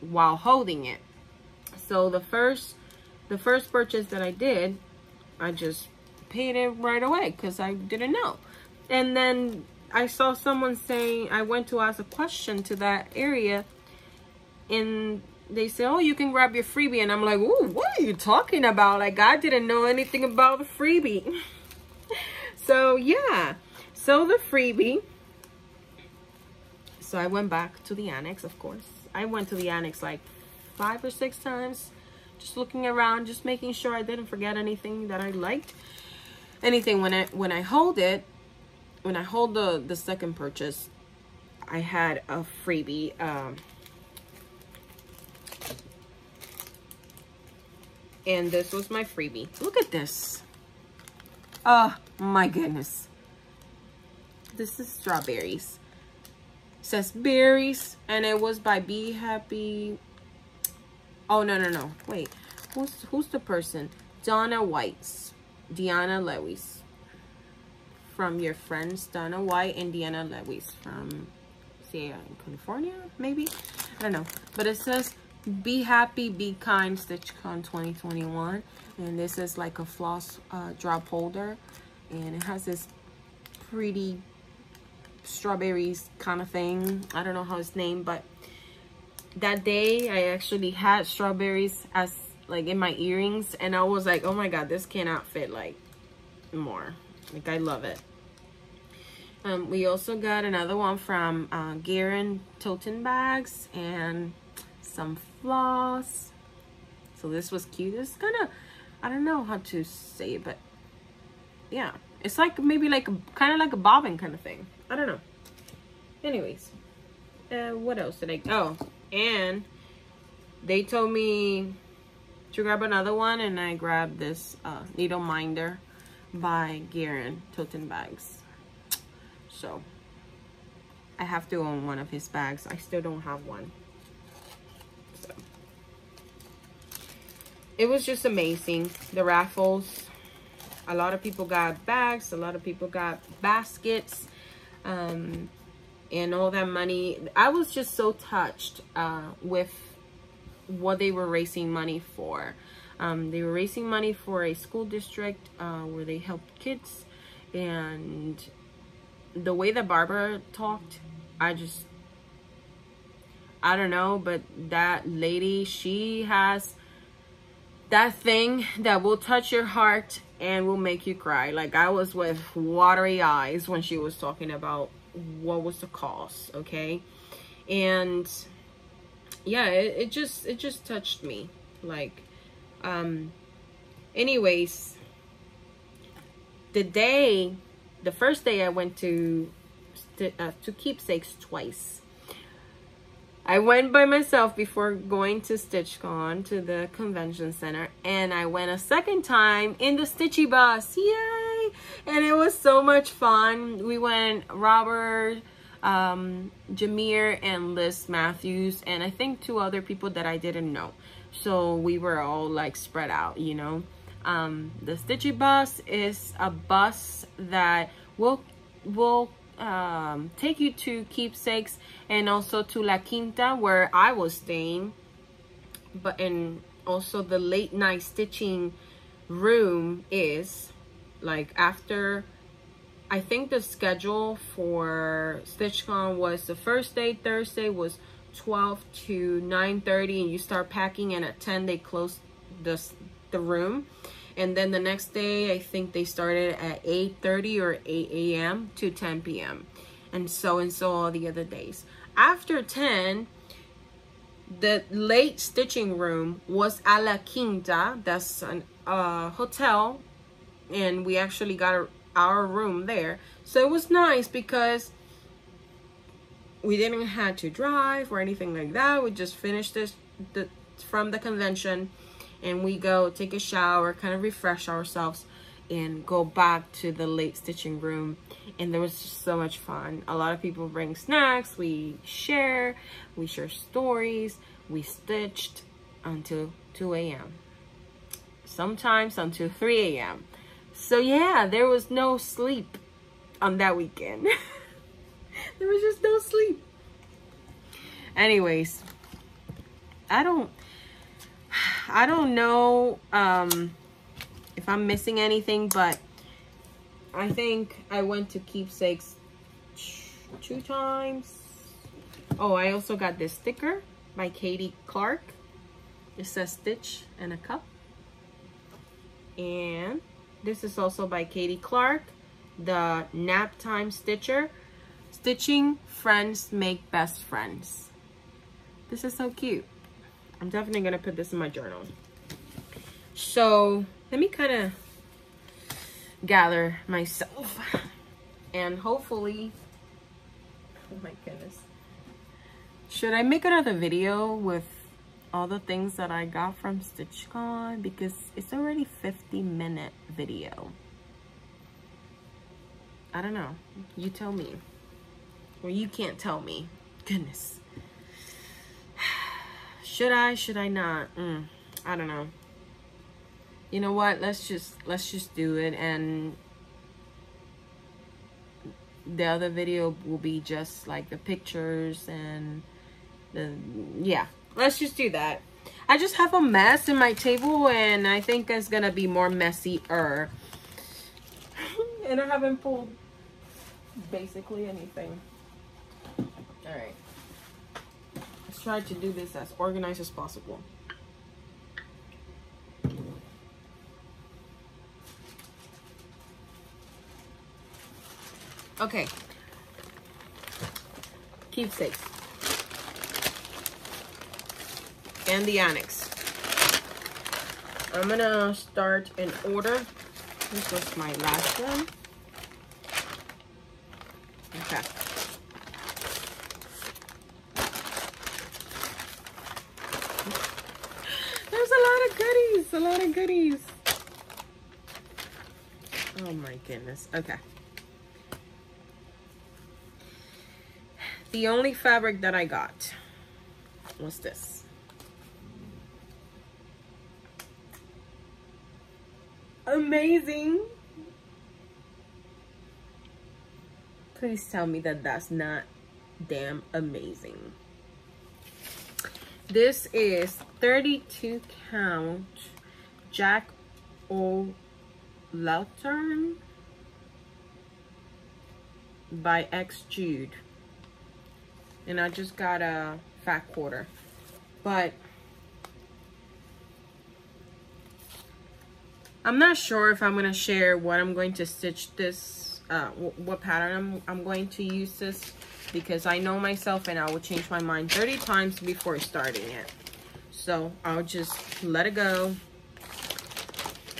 while holding it. So the first the first purchase that I did, I just paid it right away because I didn't know. And then I saw someone saying, I went to ask a question to that area, and they said, oh, you can grab your freebie. And I'm like, oh, what are you talking about? Like, I didn't know anything about the freebie. So yeah, so the freebie. So I went back to the annex, of course. I went to the annex like five or six times, just looking around, just making sure I didn't forget anything that I liked. Anything when I when I hold it, when I hold the, the second purchase, I had a freebie. Um, and this was my freebie. Look at this. Oh my goodness. This is strawberries. Says berries, and it was by Be Happy. Oh no no no! Wait, who's who's the person? Donna White's, Deanna Lewis, from your friends Donna White and Deanna Lewis from, say, California maybe. I don't know, but it says Be Happy, Be Kind, Stitch Con twenty twenty-one, and this is like a floss uh, drop holder, and it has this pretty strawberries kind of thing. I don't know how it's named, but that day I actually had strawberries as like in my earrings, and I was like, oh my god, this cannot fit like more. Like, I love it. Um we also got another one from uh, Garen Tote Bags and some floss. So this was cute. It's kind of, I don't know how to say it, but yeah, it's like maybe like kind of like a bobbin kind of thing. I don't know. Anyways, uh, what else did I? Oh, and they told me to grab another one, and I grabbed this uh, needle minder by Garen Tote Bags. So I have to own one of his bags. I still don't have one. So it was just amazing. The raffles. A lot of people got bags. A lot of people got baskets. Um and all that money, I was just so touched uh with what they were raising money for. Um they were raising money for a school district uh where they helped kids, and the way that Barbara talked, I just I don't know, but that lady, she has that thing that will touch your heart and will make you cry. Like, I was with watery eyes when she was talking about what was the cost, okay? And yeah, it, it just it just touched me. Like, um anyways, the day the first day I went to uh, to Keepsakes twice. I went by myself before going to Stitch Con to the convention center, and I went a second time in the Stitchy bus. Yay! And it was so much fun. We went Robert, um, Jameer, and Liz Matthews, and I think two other people that I didn't know. So we were all like spread out, you know. Um, the Stitchy Bus is a bus that will will um, take you to Keepsakes and also to La Quinta, where I was staying, but and also the late night stitching room is like after. I think the schedule for Stitch Con was the first day, Thursday was twelve to nine thirty, and you start packing, and at ten they close the, the room. And then the next day, I think they started at eight thirty or eight A M to ten P M And so and so all the other days. After ten, the late stitching room was a La Quinta. That's a uh, hotel, and we actually got a our room there, so it was nice because we didn't have to drive or anything like that. We just finished this the, from the convention, and we go take a shower, kind of refresh ourselves, and go back to the late stitching room. And there was just so much fun. A lot of people bring snacks, we share we share stories, we stitched until two A M sometimes until three A M So yeah, there was no sleep on that weekend. There was just no sleep. Anyways, I don't, I don't know um, if I'm missing anything, but I think I went to Keepsakes two times. Oh, I also got this sticker by Katie Clark. It says Stitch and a Cup. And this is also by Katie Clark, the Nap Time Stitcher. Stitching friends make best friends. This is so cute. I'm definitely going to put this in my journal. So let me kind of gather myself. And hopefully, oh my goodness. Should I make another video with all the things that I got from Stitch Con, because it's already fifty minute video? I don't know, you tell me. Well, you can't tell me. Goodness. Should I, should I not? Mm, I don't know. You know what, let's just let's just do it, and the other video will be just like the pictures and the, yeah. Let's just do that. I just have a mess in my table, and I think it's gonna be more messier. And I haven't pulled basically anything. All right, let's try to do this as organized as possible. Okay, Keepsakes. And the annex. I'm gonna start in order. This was my last one. Okay. There's a lot of goodies, a lot of goodies. Oh my goodness, okay. The only fabric that I got was this. Amazing. Please tell me that that's not damn amazing. This is thirty-two count Jack O'Lantern by X Jude, and I just got a fat quarter, but I'm not sure if I'm going to share what I'm going to stitch this, uh, what pattern I'm, I'm going to use this, because I know myself and I will change my mind thirty times before starting it. So I'll just let it go.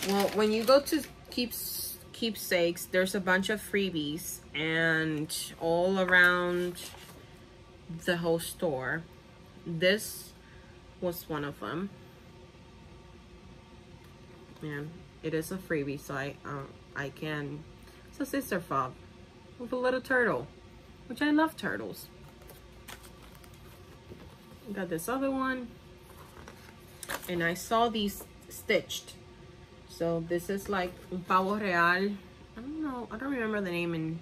Well, when you go to Keeps, Keepsakes, there's a bunch of freebies and all around the whole store. This was one of them. Yeah. It is a freebie, so I, um, I can. It's a sister fob with a little turtle, which I love turtles. Got this other one, and I saw these stitched, So this is like un pavo real. I don't know. I don't remember the name in.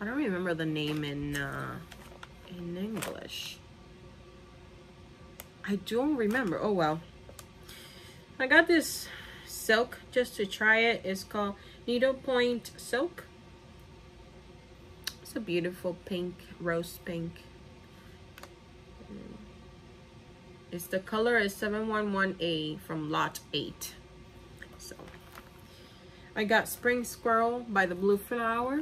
I don't remember the name in uh, in English. I don't remember. Oh well. I got this silk just to try it. It's called Needlepoint Silk. It's a beautiful pink, rose pink. It's the color is seven one one A from lot eight. So I got Spring Squirrel by The Blue Flower.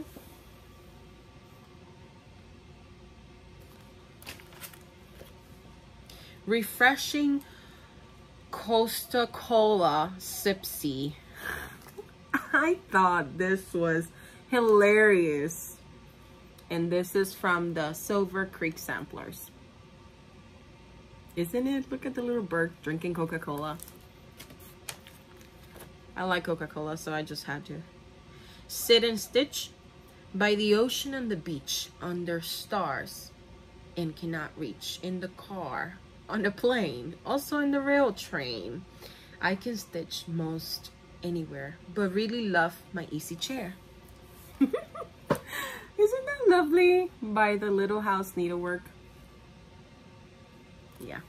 Refreshing Costa Cola Sipsy. I thought this was hilarious. And this is from the Silver Creek Samplers. Isn't it? Look at the little bird drinking Coca-Cola. I like Coca-Cola, so I just had to. Sit and Stitch by the ocean and the beach, under stars and cannot reach, in the car, on the plane, also in the rail train. I can stitch most anywhere, but really love my easy chair. Isn't that lovely? By the Little House Needlework. Yeah.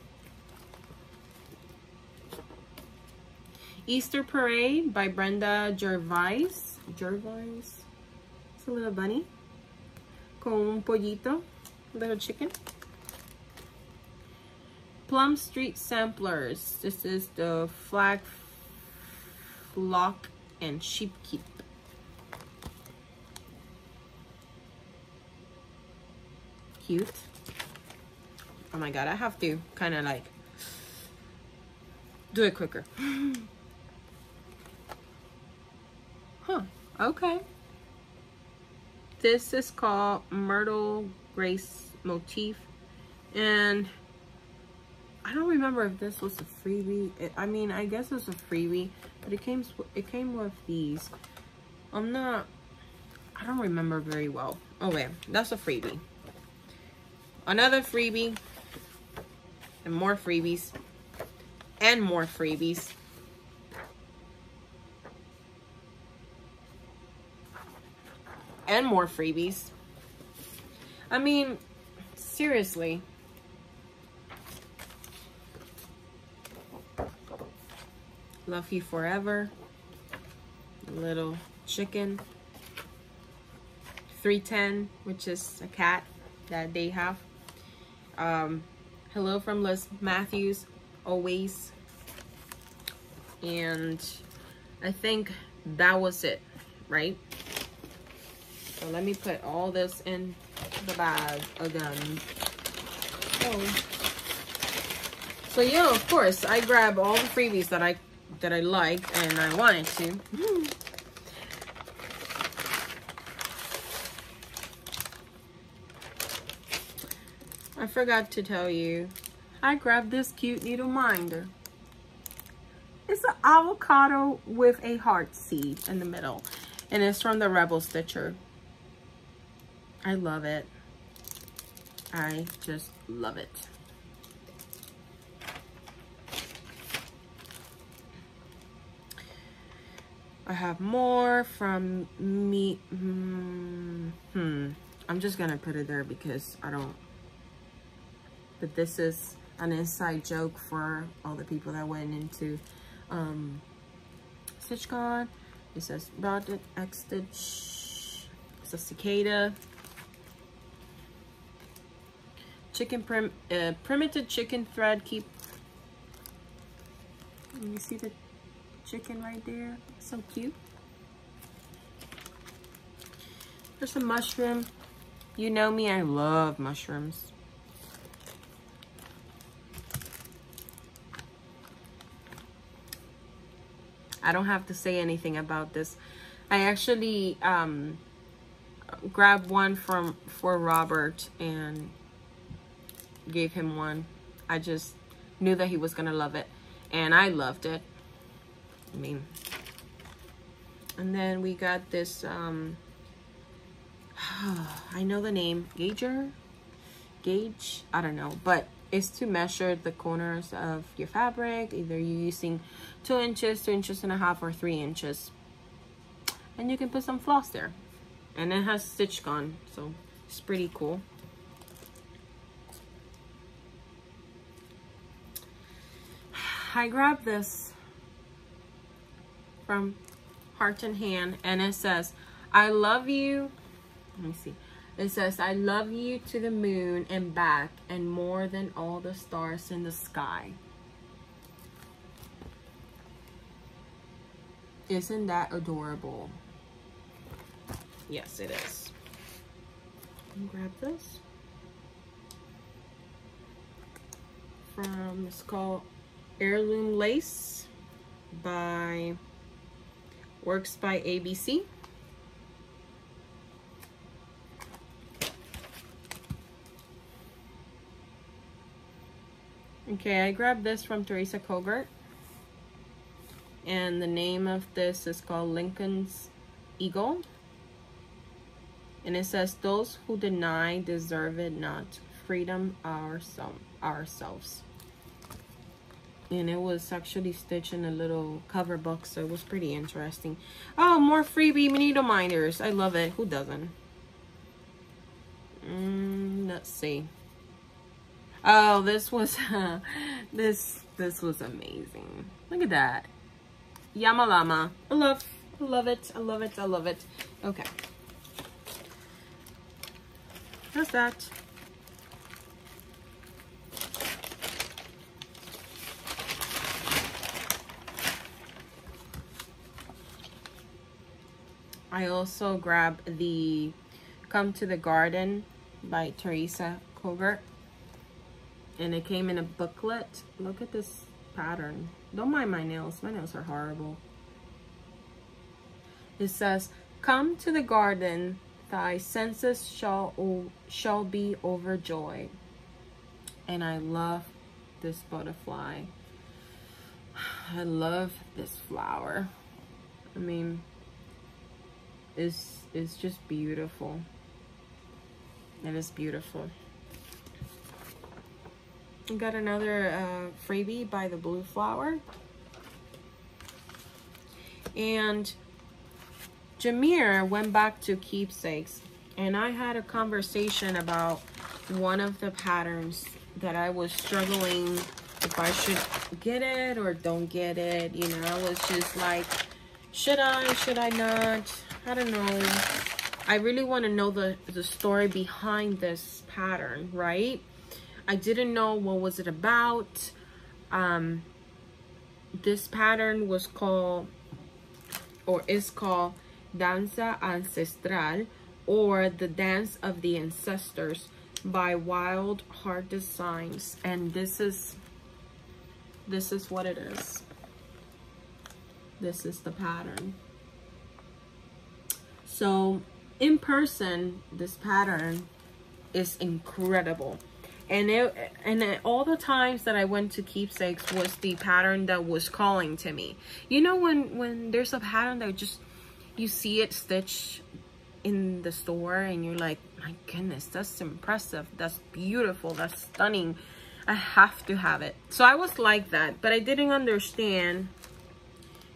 Easter Parade by Brenda Gervais. Gervais. It's a little bunny. Con un pollito. Little chicken. Plum Street Samplers. This is the Flag, Flock, and Sheep Keep. Cute. Oh my god, I have to kind of like do it quicker. Huh, okay. This is called Myrtle Grace Motif. And I don't remember if this was a freebie. It, I mean, I guess it was a freebie, but it came, it came with these. I'm not, I don't remember very well. Oh wait, that's a freebie. Another freebie. And more freebies. And more freebies. And more freebies. I mean, seriously. Love you forever. Little chicken. three ten, which is a cat that they have. Um, hello from Liz Matthews, always. And I think that was it, right? So let me put all this in the bag again. Oh. So yeah, of course, I grab all the freebies that I that I liked and I wanted to. Mm. I forgot to tell you, I grabbed this cute needle minder. It's an avocado with a heart seed in the middle. And it's from the Rebel Stitcher. I love it. I just love it. I have more from me. Hmm. I'm just gonna put it there because I don't. But this is an inside joke for all the people that went into um, Stitch Con. It says, brought it, X Stitch. It's a cicada. Chicken prim, uh, primitive chicken thread keep. You see the chicken right there? So cute. There's a mushroom. You know me, I love mushrooms. I don't have to say anything about this. I actually um, grabbed one from for Robert and gave him one. I just knew that he was gonna love it, and I loved it. I mean, and then we got this. Um, I know the name, Gager, Gage. I don't know, but is to measure the corners of your fabric. Either you're using two inches, two inches and a half, or three inches. And you can put some floss there. And it has Stitch Con, so it's pretty cool. I grabbed this from Heart and Hand, and it says, I love you. Let me see. It says, I love you to the moon and back, and more than all the stars in the sky. Isn't that adorable? Yes, it is. Let me grab this from, it's called Heirloom Lace by Works by A B C. Okay, I grabbed this from Teresa Colbert, and the name of this is called Lincoln's Eagle, and it says, those who deny deserve it not, freedom ourselves ourselves. And it was actually stitched in a little cover book, so it was pretty interesting. Oh, more freebie needle minders. I love it. Who doesn't? Mm, let's see. Oh, this was uh, this this was amazing. Look at that. Yama Llama. I love I love it. I love it. I love it. Okay. How's that? I also grabbed the Come to the Garden by Teresa Colbert. And it came in a booklet. Look at this pattern. Don't mind my nails. My nails are horrible. It says, come to the garden, thy senses shall, shall be overjoyed. And I love this butterfly. I love this flower. I mean, it's, it's just beautiful. It is beautiful. We got another uh, freebie by The Blue Flower. And Jameer went back to Keepsakes, and I had a conversation about one of the patterns that I was struggling if I should get it or don't get it. You know, I was just like, should I, should I not? I don't know. I really want to know the, the story behind this pattern, right? I didn't know what was it about. Um, this pattern was called, or is called, Danza Ancestral, or the Dance of the Ancestors by Wild Heart Designs. And this is, this is what it is. This is the pattern. So in person, this pattern is incredible. And it, and it, all the times that I went to Keepsakes was the pattern that was calling to me. You know, when, when there's a pattern that just, you see it stitched in the store and you're like, my goodness, that's impressive. That's beautiful. That's stunning. I have to have it. So I was like that, but I didn't understand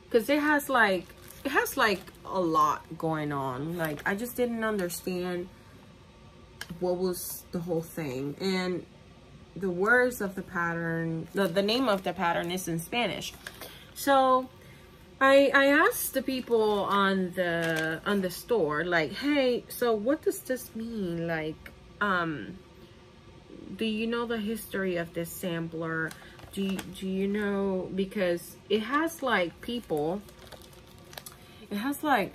because it has like, it has like a lot going on. Like, I just didn't understand what was the whole thing. And the words of the pattern, the, the name of the pattern is in Spanish. So I I asked the people on the on the store, like, hey, so what does this mean? Like, um do you know the history of this sampler? Do you, do you know? Because it has like people, it has like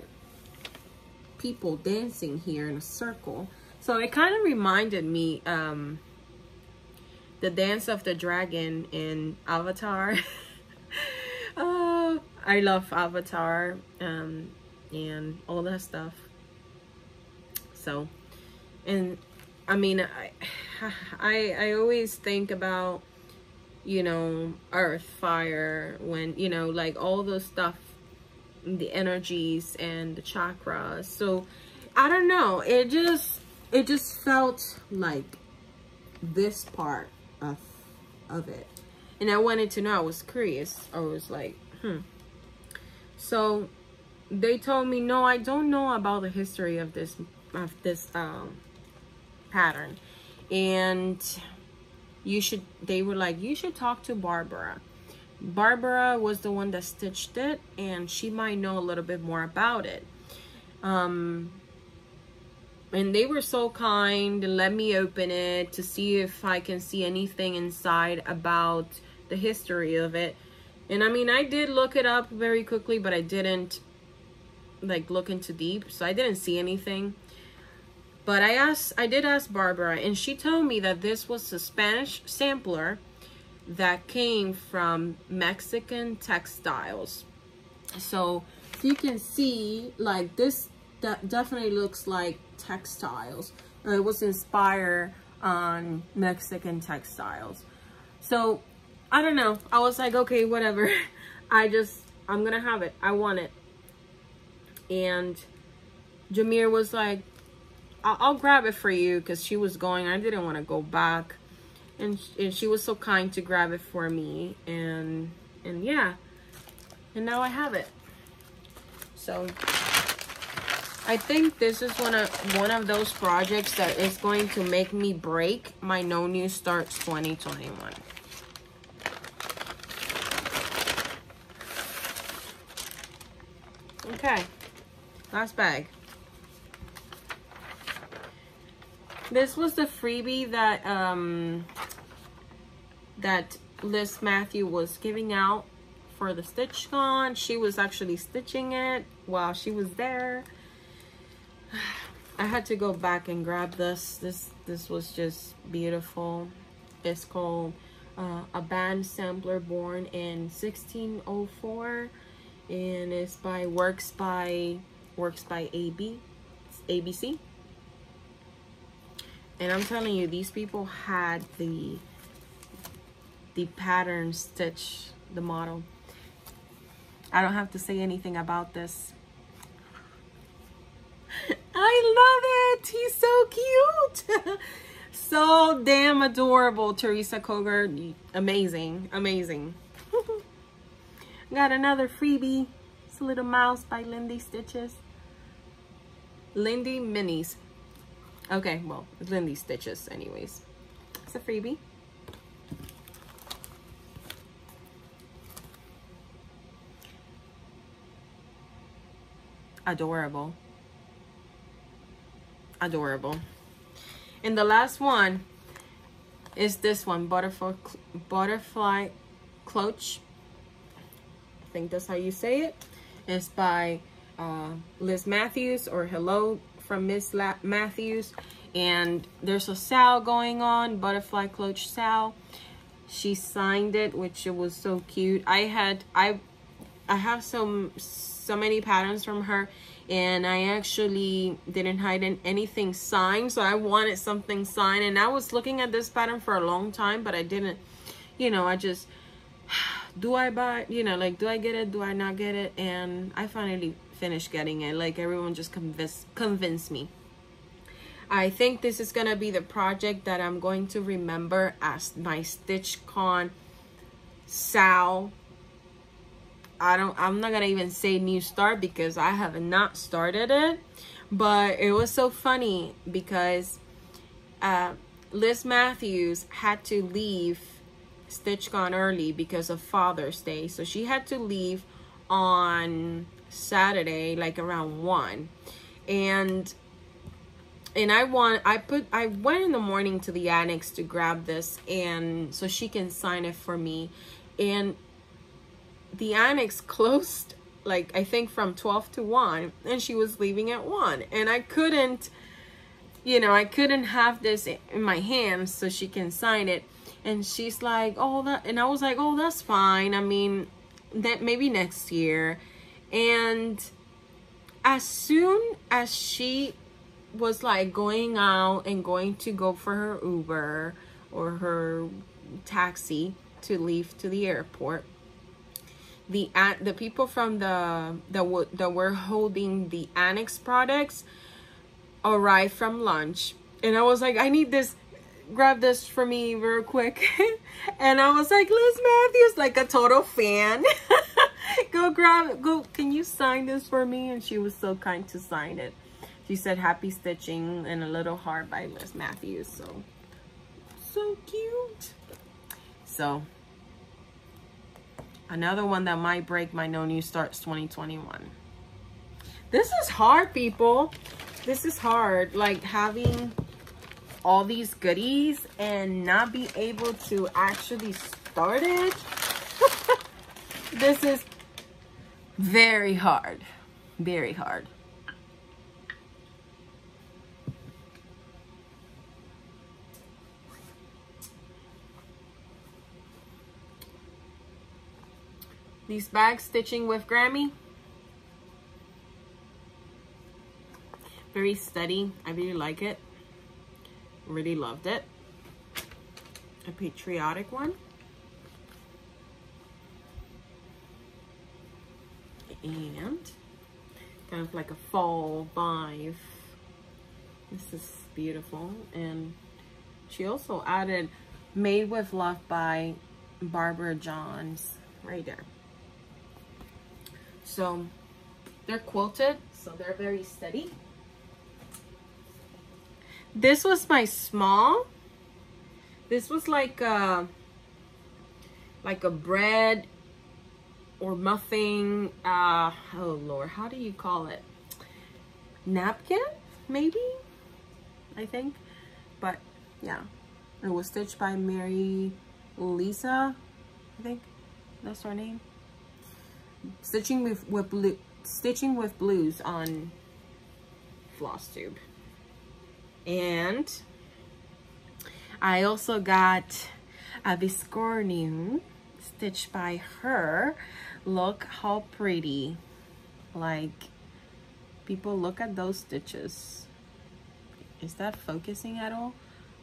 people dancing here in a circle. So it kind of reminded me um, the dance of the dragon in Avatar. uh, I love Avatar um, and all that stuff. So, and I mean, I, I I always think about, you know, earth, fire, when, you know, like all those stuff, the energies and the chakras. So I don't know, it just... It just felt like this part of of it. And I wanted to know, I was curious. I was like, hmm. So they told me, no, I don't know about the history of this, of this um, pattern. And you should, they were like, you should talk to Barbara. Barbara was the one that stitched it, and she might know a little bit more about it. Um, and they were so kind and let me open it to see if I can see anything inside about the history of it. And I mean, I did look it up very quickly, but I didn't like look into deep, so I didn't see anything. But I asked, I did ask Barbara, and she told me that this was a Spanish sampler that came from Mexican textiles. So you can see, like, this that definitely looks like textiles. It was inspired on Mexican textiles. So I don't know, I was like, okay, whatever. I just, I'm gonna have it, I want it. And Jameer was like, I'll, I'll grab it for you, because she was going, I didn't want to go back. And, and she was so kind to grab it for me. And, and yeah, and now I have it. So I think this is one of, one of those projects that is going to make me break my No New Starts twenty twenty-one. Okay, last bag. This was the freebie that um, that Liz Matthews was giving out for the Stitch Con. She was actually stitching it while she was there. I had to go back and grab this. This this was just beautiful. It's called uh, A Band Sampler Born in sixteen oh four. And it's by Works by Works by A B, A B C. And I'm telling you, these people had the the pattern stitch, the model. I don't have to say anything about this. I love it. He's so cute. So damn adorable. Teresa Koger, amazing, amazing. Got another freebie. It's a little mouse by Lindy Stitches. Lindy Minis. Okay, well, Lindy Stitches anyways. It's a freebie. Adorable. Adorable. And the last one is this one, Butterfly, Butterfly Cloche. I think that's how you say it. It's by uh, Liz Matthews, or Hello from Miss La Matthews. And there's a sal going on, Butterfly Cloche sal. She signed it, which it was so cute. I had I I have some so many patterns from her, and I actually didn't hide in anything signed, so I wanted something signed. And I was looking at this pattern for a long time, but I didn't, you know, I just. Do I buy, you know, like, do I get it? Do I not get it? And I finally finished getting it. Like, everyone just convinced, convinced me. I think this is going to be the project that I'm going to remember as my Stitch Con sal. I don't, I'm not going to even say new start, because I have not started it. But it was so funny, because uh, Liz Matthews had to leave Stitch Con early because of Father's Day, so she had to leave on Saturday, like around one, and and I want I put I went in the morning to the annex to grab this, and so she can sign it for me. And the annex closed, like, I think from twelve to one, and she was leaving at one, and I couldn't, you know, I couldn't have this in my hands so she can sign it. And she's like, oh, that, and I was like, oh, that's fine. I mean, that maybe next year. And as soon as she was like going out and going to go for her Uber or her taxi to leave to the airport, the uh, the people from the that that were holding the annex products arrived from lunch, and I was like, I need this. grabbed this for me real quick. And I was like, Liz Matthews, like a total fan. Go grab it. Go, can you sign this for me? And she was so kind to sign it. She said, happy stitching and a little heart by Liz Matthews. So, so cute. So, another one that might break my No New Starts twenty twenty-one. This is hard, people. This is hard. Like, having all these goodies and not be able to actually start it. This is very hard. Very hard. These bags, Stitching with Grammy. Very steady. I really like it. Really loved it. A patriotic one. And kind of like a fall vibe. This is beautiful. And she also added Made with Love by Barbara Johns right there. So they're quilted, so they're very steady. This was my small. This was like a, like a bread or muffin, uh, oh Lord, how do you call it? Napkin, maybe, I think. But yeah, it was stitched by Mary Lisa, I think that's her name. Stitching with, with blue, Stitching with Blues on FlossTube. And I also got a Viscornium stitched by her. Look how pretty. Like, people, look at those stitches. Is that focusing at all?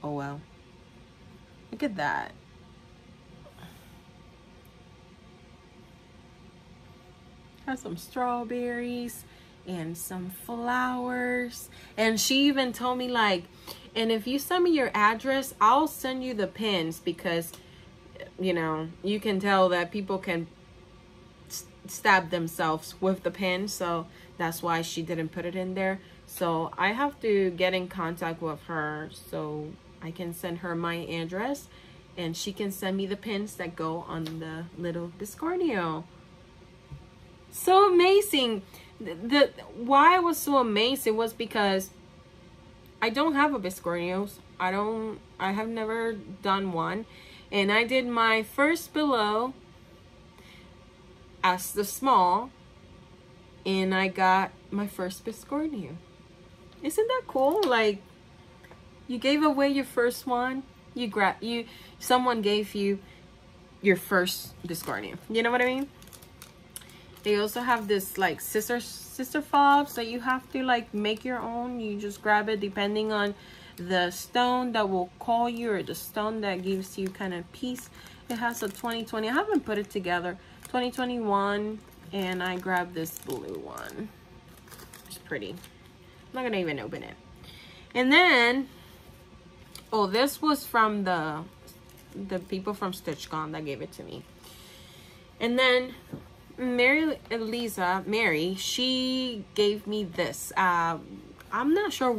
Oh well, look at that. Got some strawberries and some flowers. And she even told me, like, and if you send me your address, I'll send you the pins, because, you know, you can tell that people can st stab themselves with the pin. So that's why she didn't put it in there. So I have to get in contact with her so I can send her my address, and she can send me the pins that go on the little Biscornio. So amazing. The, the why I was so amazed, it was because I don't have a Biscornios. I don't I have never done one, and I did my first below as the small, and I got my first Biscornio. Isn't that cool? Like, you gave away your first one, you grab you someone gave you your first Biscornio. You know what I mean? They also have this like scissor sister fobs that you have to like make your own. You just grab it depending on the stone that will call you, or the stone that gives you kind of peace. It has a twenty twenty. I haven't put it together. twenty twenty-one, and I grabbed this blue one. It's pretty. I'm not gonna even open it. And then, oh, this was from the the people from Stitch Con that gave it to me. And then Mary Lisa, Mary, she gave me this. Uh, I'm not sure